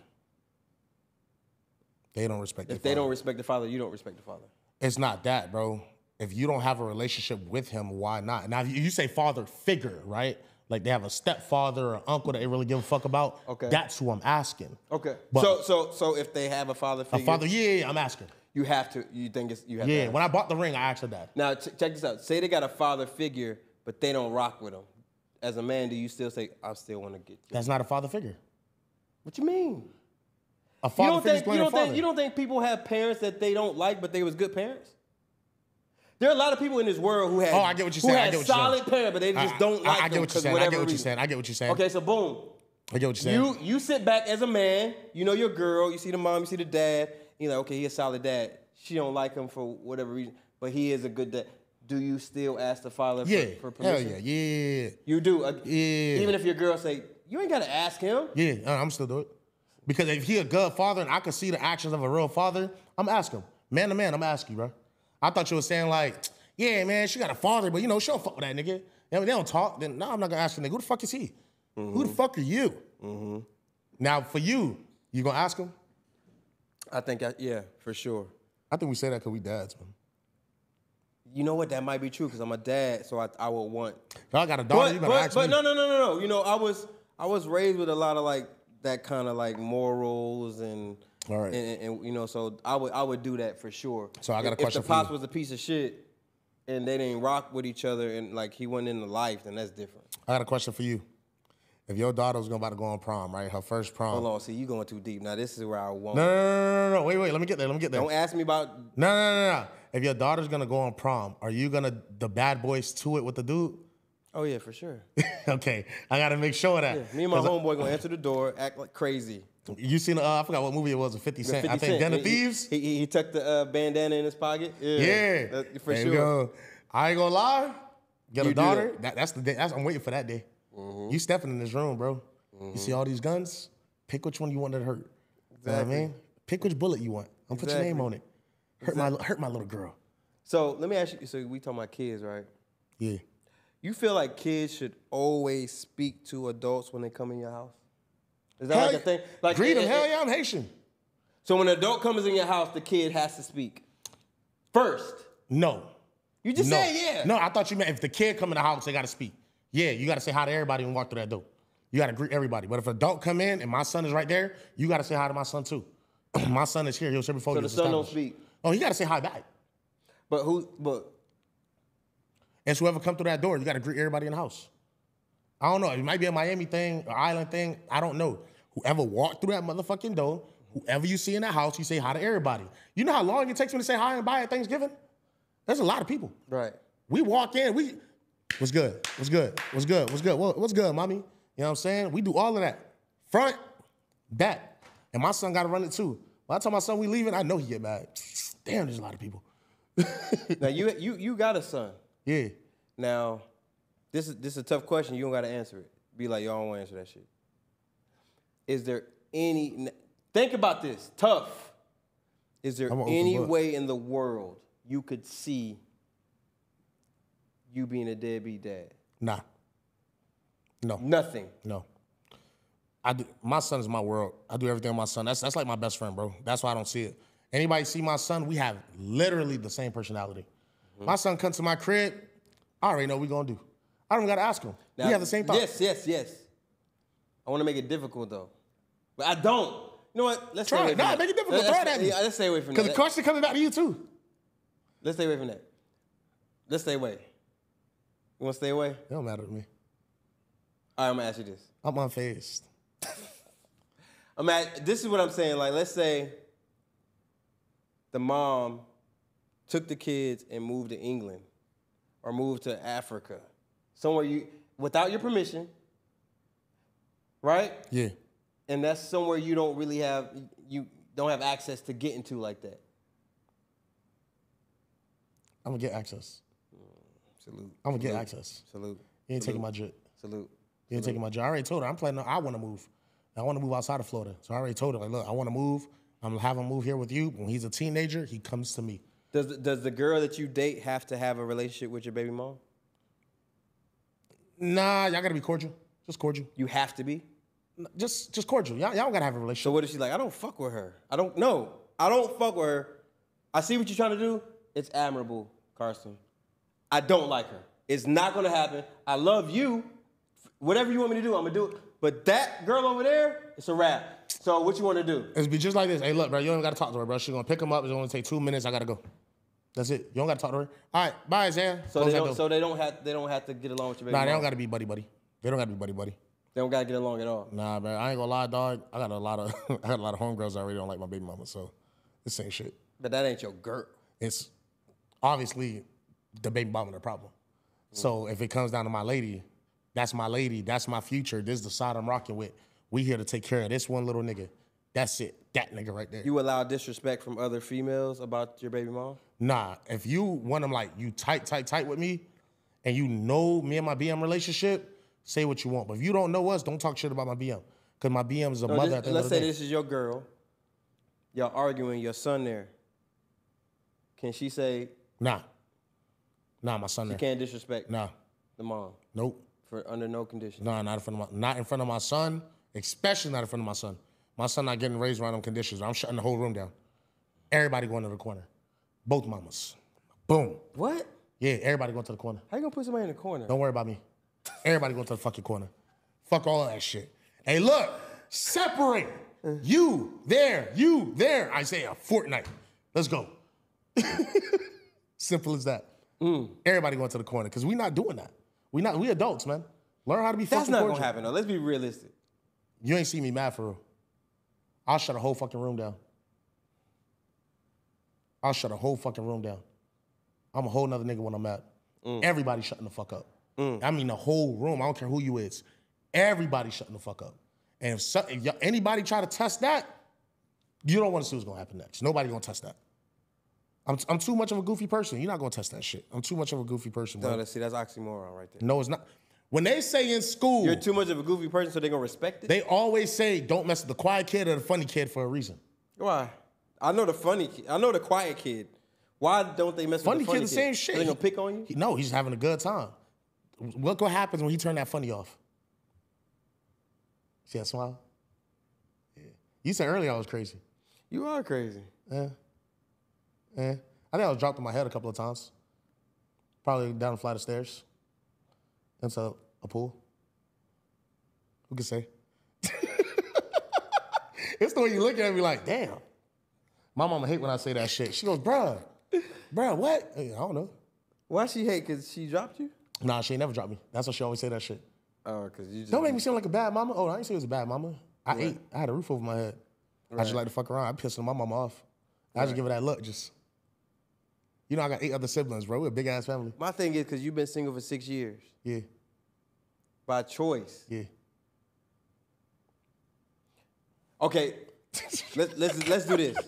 They don't respect. If they don't respect the father, you don't respect the father. It's not that, bro. If you don't have a relationship with him, why not? Now, you say father figure, right? Like they have a stepfather or uncle that they really give a fuck about. Okay. That's who I'm asking. Okay. But so if they have a father figure. A father, yeah, I'm asking. You have to, you think it's, you have to. Yeah, when I bought the ring, I asked her that. Now, check this out. Say they got a father figure, but they don't rock with him. As a man, do you still say, I still want to get you? That's not a father figure. What you mean? A father you don't think people have parents that they don't like, but they was good parents? There are a lot of people in this world who had solid parents, but they just don't like them. I get what you're saying. I get what you're saying. Okay, so boom. I get what you're saying. You sit back as a man. You know your girl. You see the mom. You see the dad. And you're like, okay, he's a solid dad. She don't like him for whatever reason, but he is a good dad. Do you still ask the father for permission? Hell yeah. You do. Yeah. Even if your girl say, you ain't got to ask him. Yeah, I'm still doing it. Because if he a good father and I can see the actions of a real father, I'm asking him. Man to man, I'm asking you, bro. I thought you were saying like, yeah, man, she got a father, but you know, she don't fuck with that nigga. They don't talk. Then no, I'm not gonna ask the nigga. Who the fuck is he? Mm-hmm. Who the fuck are you? Mm-hmm. Now for you, you gonna ask him? I think, yeah, for sure. I think we say that because we dads, man. You know what? That might be true because I'm a dad, so I would want. Y'all got a daughter. But, you gotta ask me. No. You know, I was raised with a lot of like that kind of like morals and. All right. And you know, so I would do that for sure. So I got a question for you. If the pops was a piece of shit and they didn't rock with each other and like he wasn't in the life, then that's different. I got a question for you. If your daughter was about to go on prom, right? Her first prom. Hold on, see, you going too deep. Now this is where I want. No. Wait, let me get there. Don't ask me about. No. If your daughter's gonna go on prom, are you gonna the bad boys to it with the dude? Oh yeah, for sure. Okay, I gotta make sure of that. Yeah, me and my homeboy gonna enter the door, act like crazy. You seen, I forgot what movie it was, 50 Cent. 50 I think, Den of Thieves? He tucked the bandana in his pocket. Yeah. For there sure. You go. I ain't gonna lie. Get a daughter. That's the day. I'm waiting for that day. Mm-hmm. You stepping in this room, bro. Mm-hmm. You see all these guns? Pick which one you want to hurt. Exactly. You know what I mean? Pick which bullet you want. I'm put your name on it. Hurt my little girl. So let me ask you, so we talking about kids, right? Yeah. You feel like kids should always speak to adults when they come in your house? Is that like a thing? Like, greet him. Hell yeah, I'm Haitian. So when an adult comes in your house, the kid has to speak first. No. You just said yeah. No, I thought you meant if the kid come in the house, they got to speak. Yeah, you got to say hi to everybody and walk through that door. You got to greet everybody. But if an adult come in and my son is right there, you got to say hi to my son too. My son is here. He was here before. So the son don't speak. Oh, you got to say hi back. But who? But it's whoever come through that door. You got to greet everybody in the house. I don't know. It might be a Miami thing, an island thing. I don't know. Whoever walked through that motherfucking door, whoever you see in that house, you say hi to everybody. You know how long it takes me to say hi and bye at Thanksgiving? There's a lot of people. Right. We walk in, what's good? What's good? What's good? What's good? What's good, mommy? You know what I'm saying? We do all of that. Front, back. And my son got to run it too. By the time my son we leaving, I know he get mad. Damn, there's a lot of people. Now, you got a son. Yeah. Now, this is a tough question. You don't got to answer it. Be like, y'all don't want to answer that shit. Is there any, think about this, tough. Is there any way in the world you could see you being a deadbeat dad? Nah. No. Nothing? No. My son is my world. I do everything with my son. That's like my best friend, bro. That's why I don't see it. Anybody see my son? We have literally the same personality. Mm-hmm. My son comes to my crib, I already know what we're going to do. I don't got to ask him. Now, we have the same thoughts. Yes. I want to make it difficult, though. But I don't. You know what? Let's try it. No, make it difficult. Throw it at me. Yeah, let's stay away from that. Because the question coming back to you, too. Let's stay away from that. Let's stay away. You want to stay away? It don't matter to me. All right, I'm gonna ask you this. I'm unfazed. I'm at, this is what I'm saying. Like, let's say the mom took the kids and moved to England or moved to Africa, somewhere you without your permission, right? Yeah. And that's somewhere you don't really have, you don't have access to get into like that. I'm gonna get access. Salute. I'm gonna get access. Salute. You ain't taking my drip. Salute. You ain't taking my drip. I already told her. I'm planning on, I wanna move. I wanna move outside of Florida. So I already told her, like, look, I wanna move. I'm gonna have him move here with you. When he's a teenager, he comes to me. Does the girl that you date have to have a relationship with your baby mom? Nah, y'all gotta be cordial. Just cordial. You have to be? Just cordial. Y'all don't gotta have a relationship. So what if she's like, I don't fuck with her. I don't, no. I don't fuck with her. I see what you're trying to do. It's admirable, Carson. I don't like her. It's not gonna happen. I love you. Whatever you want me to do, I'm gonna do it. But that girl over there, it's a wrap. So what you want to do? It's be just like this. Hey, look, bro, you don't even got to talk to her, bro. She's going to pick him up. It's going to take 2 minutes. I got to go. That's it. You don't got to talk to her. All right, bye, Isaiah. So they don't have to get along with your baby mom? Nah, they don't got to be buddy-buddy. They don't got to be buddy-buddy. They don't got to get along at all? Nah, bro. I ain't going to lie, dog. I got a lot of homegirls that really don't like my baby mama, so this ain't shit. But that ain't your girl. It's obviously the baby mama the problem. Mm. So if it comes down to my lady... That's my lady. That's my future. This is the side I'm rocking with. We here to take care of this one little nigga. That's it. That nigga right there. You allow disrespect from other females about your baby mom? Nah. If you want them like you tight with me and you know me and my BM relationship, say what you want. But if you don't know us, don't talk shit about my BM. Because my BM is a mother at the end of the day. Let's say this is your girl. Y'all arguing, your son there. Can she say? Nah. Nah, my son there. She can't disrespect the mom? Nope. For under no conditions? No, not in front of my son, especially not in front of my son. My son not getting raised around them conditions. I'm shutting the whole room down. Everybody going to the corner. Both mamas. Boom. What? Yeah, everybody going to the corner. How you gonna put somebody in the corner? Don't worry about me. Everybody going to the fucking corner. Fuck all that shit. Hey, look, separate. You there, Isaiah, Fortnite. Let's go. Simple as that. Mm. Everybody going to the corner, because we not doing that. We adults, man. Learn how to be fucking cordial. That's not gonna happen, though. Let's be realistic. You ain't see me mad for real. I'll shut a whole fucking room down. I'll shut a whole fucking room down. I'm a whole nother nigga when I'm mad. Mm. Everybody shutting the fuck up. Mm. I mean, the whole room. I don't care who you is. Everybody shutting the fuck up. And if anybody try to test that, you don't want to see what's gonna happen next. Nobody gonna test that. I'm too much of a goofy person. You're not going to touch that shit. I'm too much of a goofy person. No, see, that's oxymoron right there. No, it's not. When they say in school... You're too much of a goofy person, so they're going to respect it? They always say, don't mess with the quiet kid or the funny kid for a reason. Why? I know the funny kid. I know the quiet kid. Why don't they mess with the funny kid? Funny kid, the same shit. Are they going to pick on you? No, he's having a good time. Look what happens when he turn that funny off. See that smile? Yeah. You said earlier I was crazy. You are crazy. Yeah. Yeah. I think I was dropped on my head a couple of times. Probably down a flight of stairs. Into a pool. Who can say? It's the way you look at me like, damn. My mama hate when I say that shit. She goes, bruh, what? I don't know. Why she hate? Because she dropped you? Nah, she ain't never dropped me. That's why she always say that shit. Oh, because you just... Don't make me seem like a bad mama. Oh, I ain't say it was a bad mama. I ate. I had a roof over my head. Right. I just like to fuck around. I'm pissing my mama off. I just give her that look, just... You know, I got 8 other siblings, bro. We're a big-ass family. My thing is, because you've been single for 6 years. Yeah. By choice. Yeah. Okay, let's do this.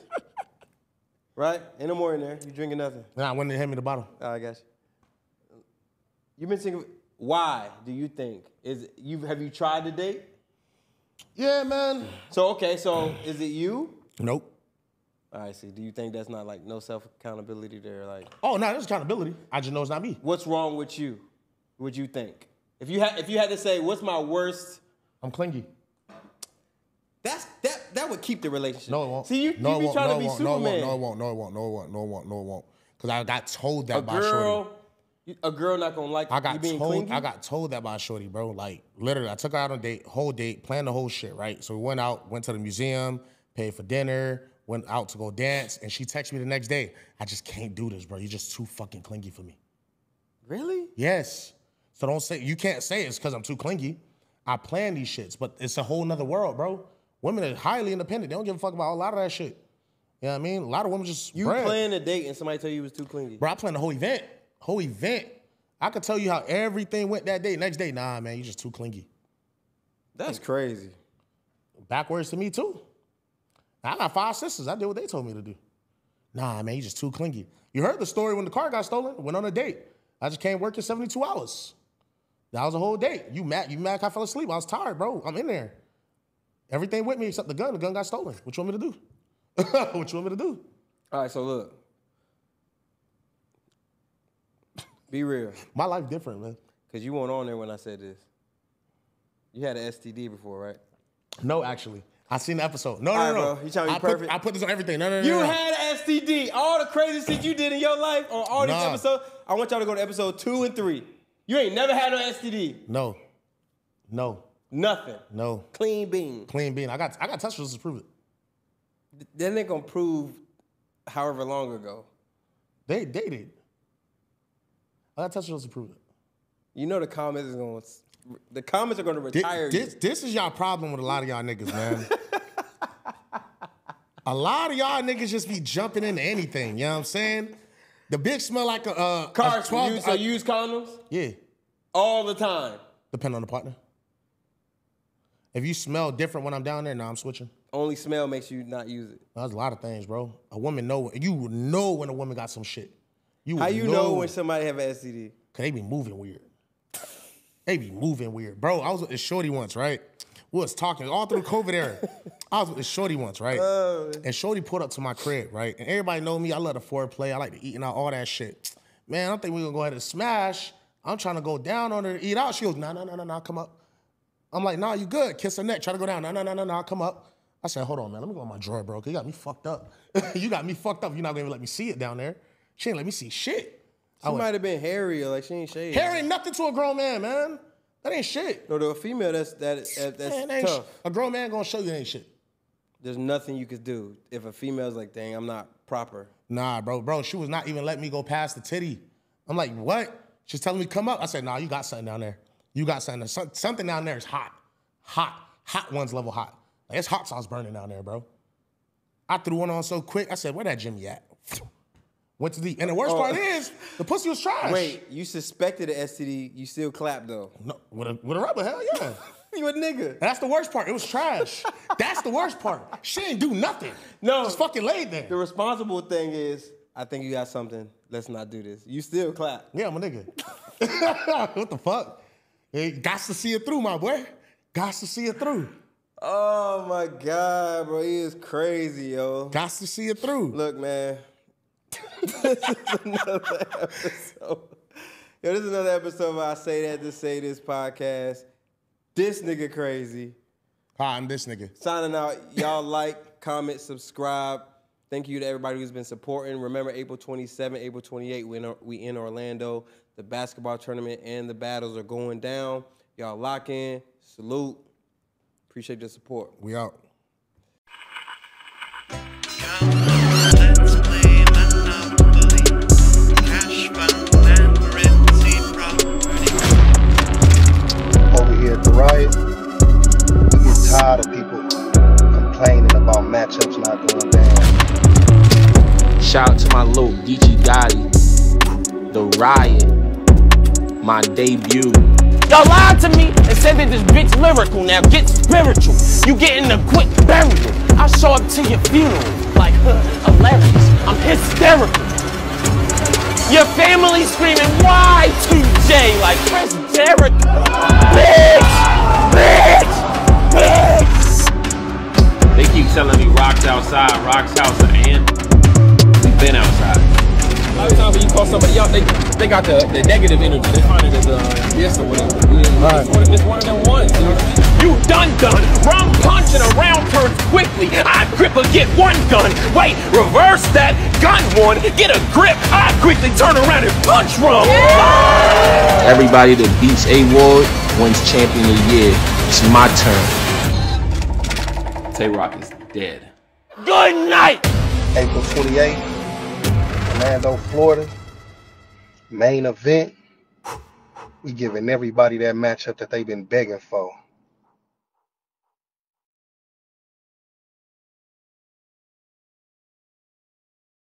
Right? Ain't no more in there. You drinking nothing. Nah, when they hand me the bottle. I got you. You've been single... Why, do you think? Have you tried to date? Yeah, man. So, okay, so is it you? Nope. I see. Do you think that's not like no self-accountability there? Like, oh, no, there's accountability. I just know it's not me. What's wrong with you? Would you think? If you had to say, what's my worst? I'm clingy. That would keep the relationship. No, it won't. See, you be trying to be Superman. No, it won't. No, it won't. No, it won't. No, it won't. No, it won't. Because I got told that by Shorty. A girl not going to like you being clingy? I got told that by Shorty, bro. Like, literally, I took her out on a date, whole date, planned the whole shit, right? So we went out, went to the museum, paid for dinner, went out to go dance, and she texted me the next day. I just can't do this, bro. You're just too fucking clingy for me. Really? Yes. So don't say, you can't say it's because I'm too clingy. I plan these shits, but it's a whole nother world, bro. Women are highly independent. They don't give a fuck about a lot of that shit. You know what I mean? A lot of women just plan a date and somebody tell you it was too clingy. Bro, I planned the whole event. Whole event. I could tell you how everything went that day. Next day, nah, man, you just too clingy. That's crazy. Backwards to me, too. I got 5 sisters. I did what they told me to do. Nah, man, you just too clingy. You heard the story when the car got stolen. Went on a date. I just came working 72 hours. That was a whole date. You mad I fell asleep. I was tired, bro. I'm in there. Everything with me except the gun. The gun got stolen. What you want me to do? What you want me to do? All right, so look. Be real. My life different, man. Because you weren't on there when I said this. You had an STD before, right? No, actually. I seen the episode. No, no, no. Bro. You trying to be perfect? I put this on everything. No, no, no. You had an STD. All the crazy shit you did in your life on all these episodes. I want y'all to go to episode 2 and 3. You ain't never had no STD. No. No. Nothing. No. Clean bean. Clean bean. I got test results to prove it. Then they're going to prove however long ago. They dated. I got test results to prove it. You know the comments is going to... The comments are going to retire you. This is y'all problem with a lot of y'all niggas, man. A lot of y'all niggas just be jumping into anything. You know what I'm saying? The bitch smell like a... Cars, so you use condoms? Yeah. All the time? Depending on the partner. If you smell different when I'm down there, nah, I'm switching. Only smell makes you not use it. That's a lot of things, bro. A woman know... You know when a woman got some shit. How you know when somebody have an STD? Because they be moving weird. They be moving weird. Bro, I was with this shorty once, right? We was talking all through COVID era. I was with this shorty once, right? And shorty pulled up to my crib, right? And everybody know me. I love the foreplay. I like to eat and all that shit. Man, I don't think we're going to go ahead and smash. I'm trying to go down on her to eat out. She goes, nah, nah, nah, nah, nah, come up. I'm like, nah, you good. Kiss her neck. Try to go down. Nah, nah, nah, nah, nah, come up. I said, hold on, man. Let me go in my drawer, bro. Cause you got me fucked up. You got me fucked up. You're not going to let me see it down there. She ain't let me see shit. She might have been hairy, or like she ain't shaved. Hair ain't nothing to a grown man, man. That ain't shit. No, to a female, that's tough. A grown man gonna show you ain't shit. There's nothing you could do if a female's like, dang, I'm not proper. Nah, bro, she was not even letting me go past the titty. I'm like, what? She's telling me come up. I said, nah, you got something down there. You got something. Something down there is hot, hot, hot. One's level hot. Like, it's hot sauce burning down there, bro. I threw one on so quick. I said, where that Jimmy at? Went to the, and the worst part is, the pussy was trash. Wait, you suspected an STD, you still clapped though? No, with a rubber, hell yeah. You a nigga. That's the worst part, it was trash. That's the worst part. She didn't do nothing. No. Just fucking laid there. The responsible thing is, I think you got something, let's not do this. You still clapped. Yeah, I'm a nigga. What the fuck? Hey, gots to see it through, my boy. Gots to see it through. Oh my God, bro, he is crazy, yo. Gots to see it through. Look, man. This is another episode. Yo, this is another episode of I Say That to Say This podcast. This nigga crazy. Hi, I'm this nigga. Signing out. Y'all like, comment, subscribe. Thank you to everybody who's been supporting. Remember, April 27th, April 28th, we in Orlando. The basketball tournament and the battles are going down. Y'all lock in. Salute. Appreciate the support. We out. At the Riot, we get tired of people complaining about matchups not going down. Shout out to my little Geechee Gotti, the Riot, my debut. Y'all lied to me and said that this bitch lyrical. Now get spiritual. You getting a quick burial. I show up to your funeral like hilarious. I'm hysterical. Your family screaming, why today? Like, press Derek. Bitch! Bitch! Bitch! They keep telling me Rock's outside, and we've been outside. A lot of times you call somebody out, they got the negative energy. They find it as a yes or whatever. It's one of them ones, you know what I mean? You done, wrong punch and a round turn quickly. I grip or get one gun. Wait, reverse that, gun one, get a grip. I quickly turn around and punch wrong. Yeah. Everybody that beats A Ward wins champion of the year. It's my turn. Tay Roc is dead. Good night. April 28th, Orlando, Florida. Main event. We giving everybody that matchup that they've been begging for.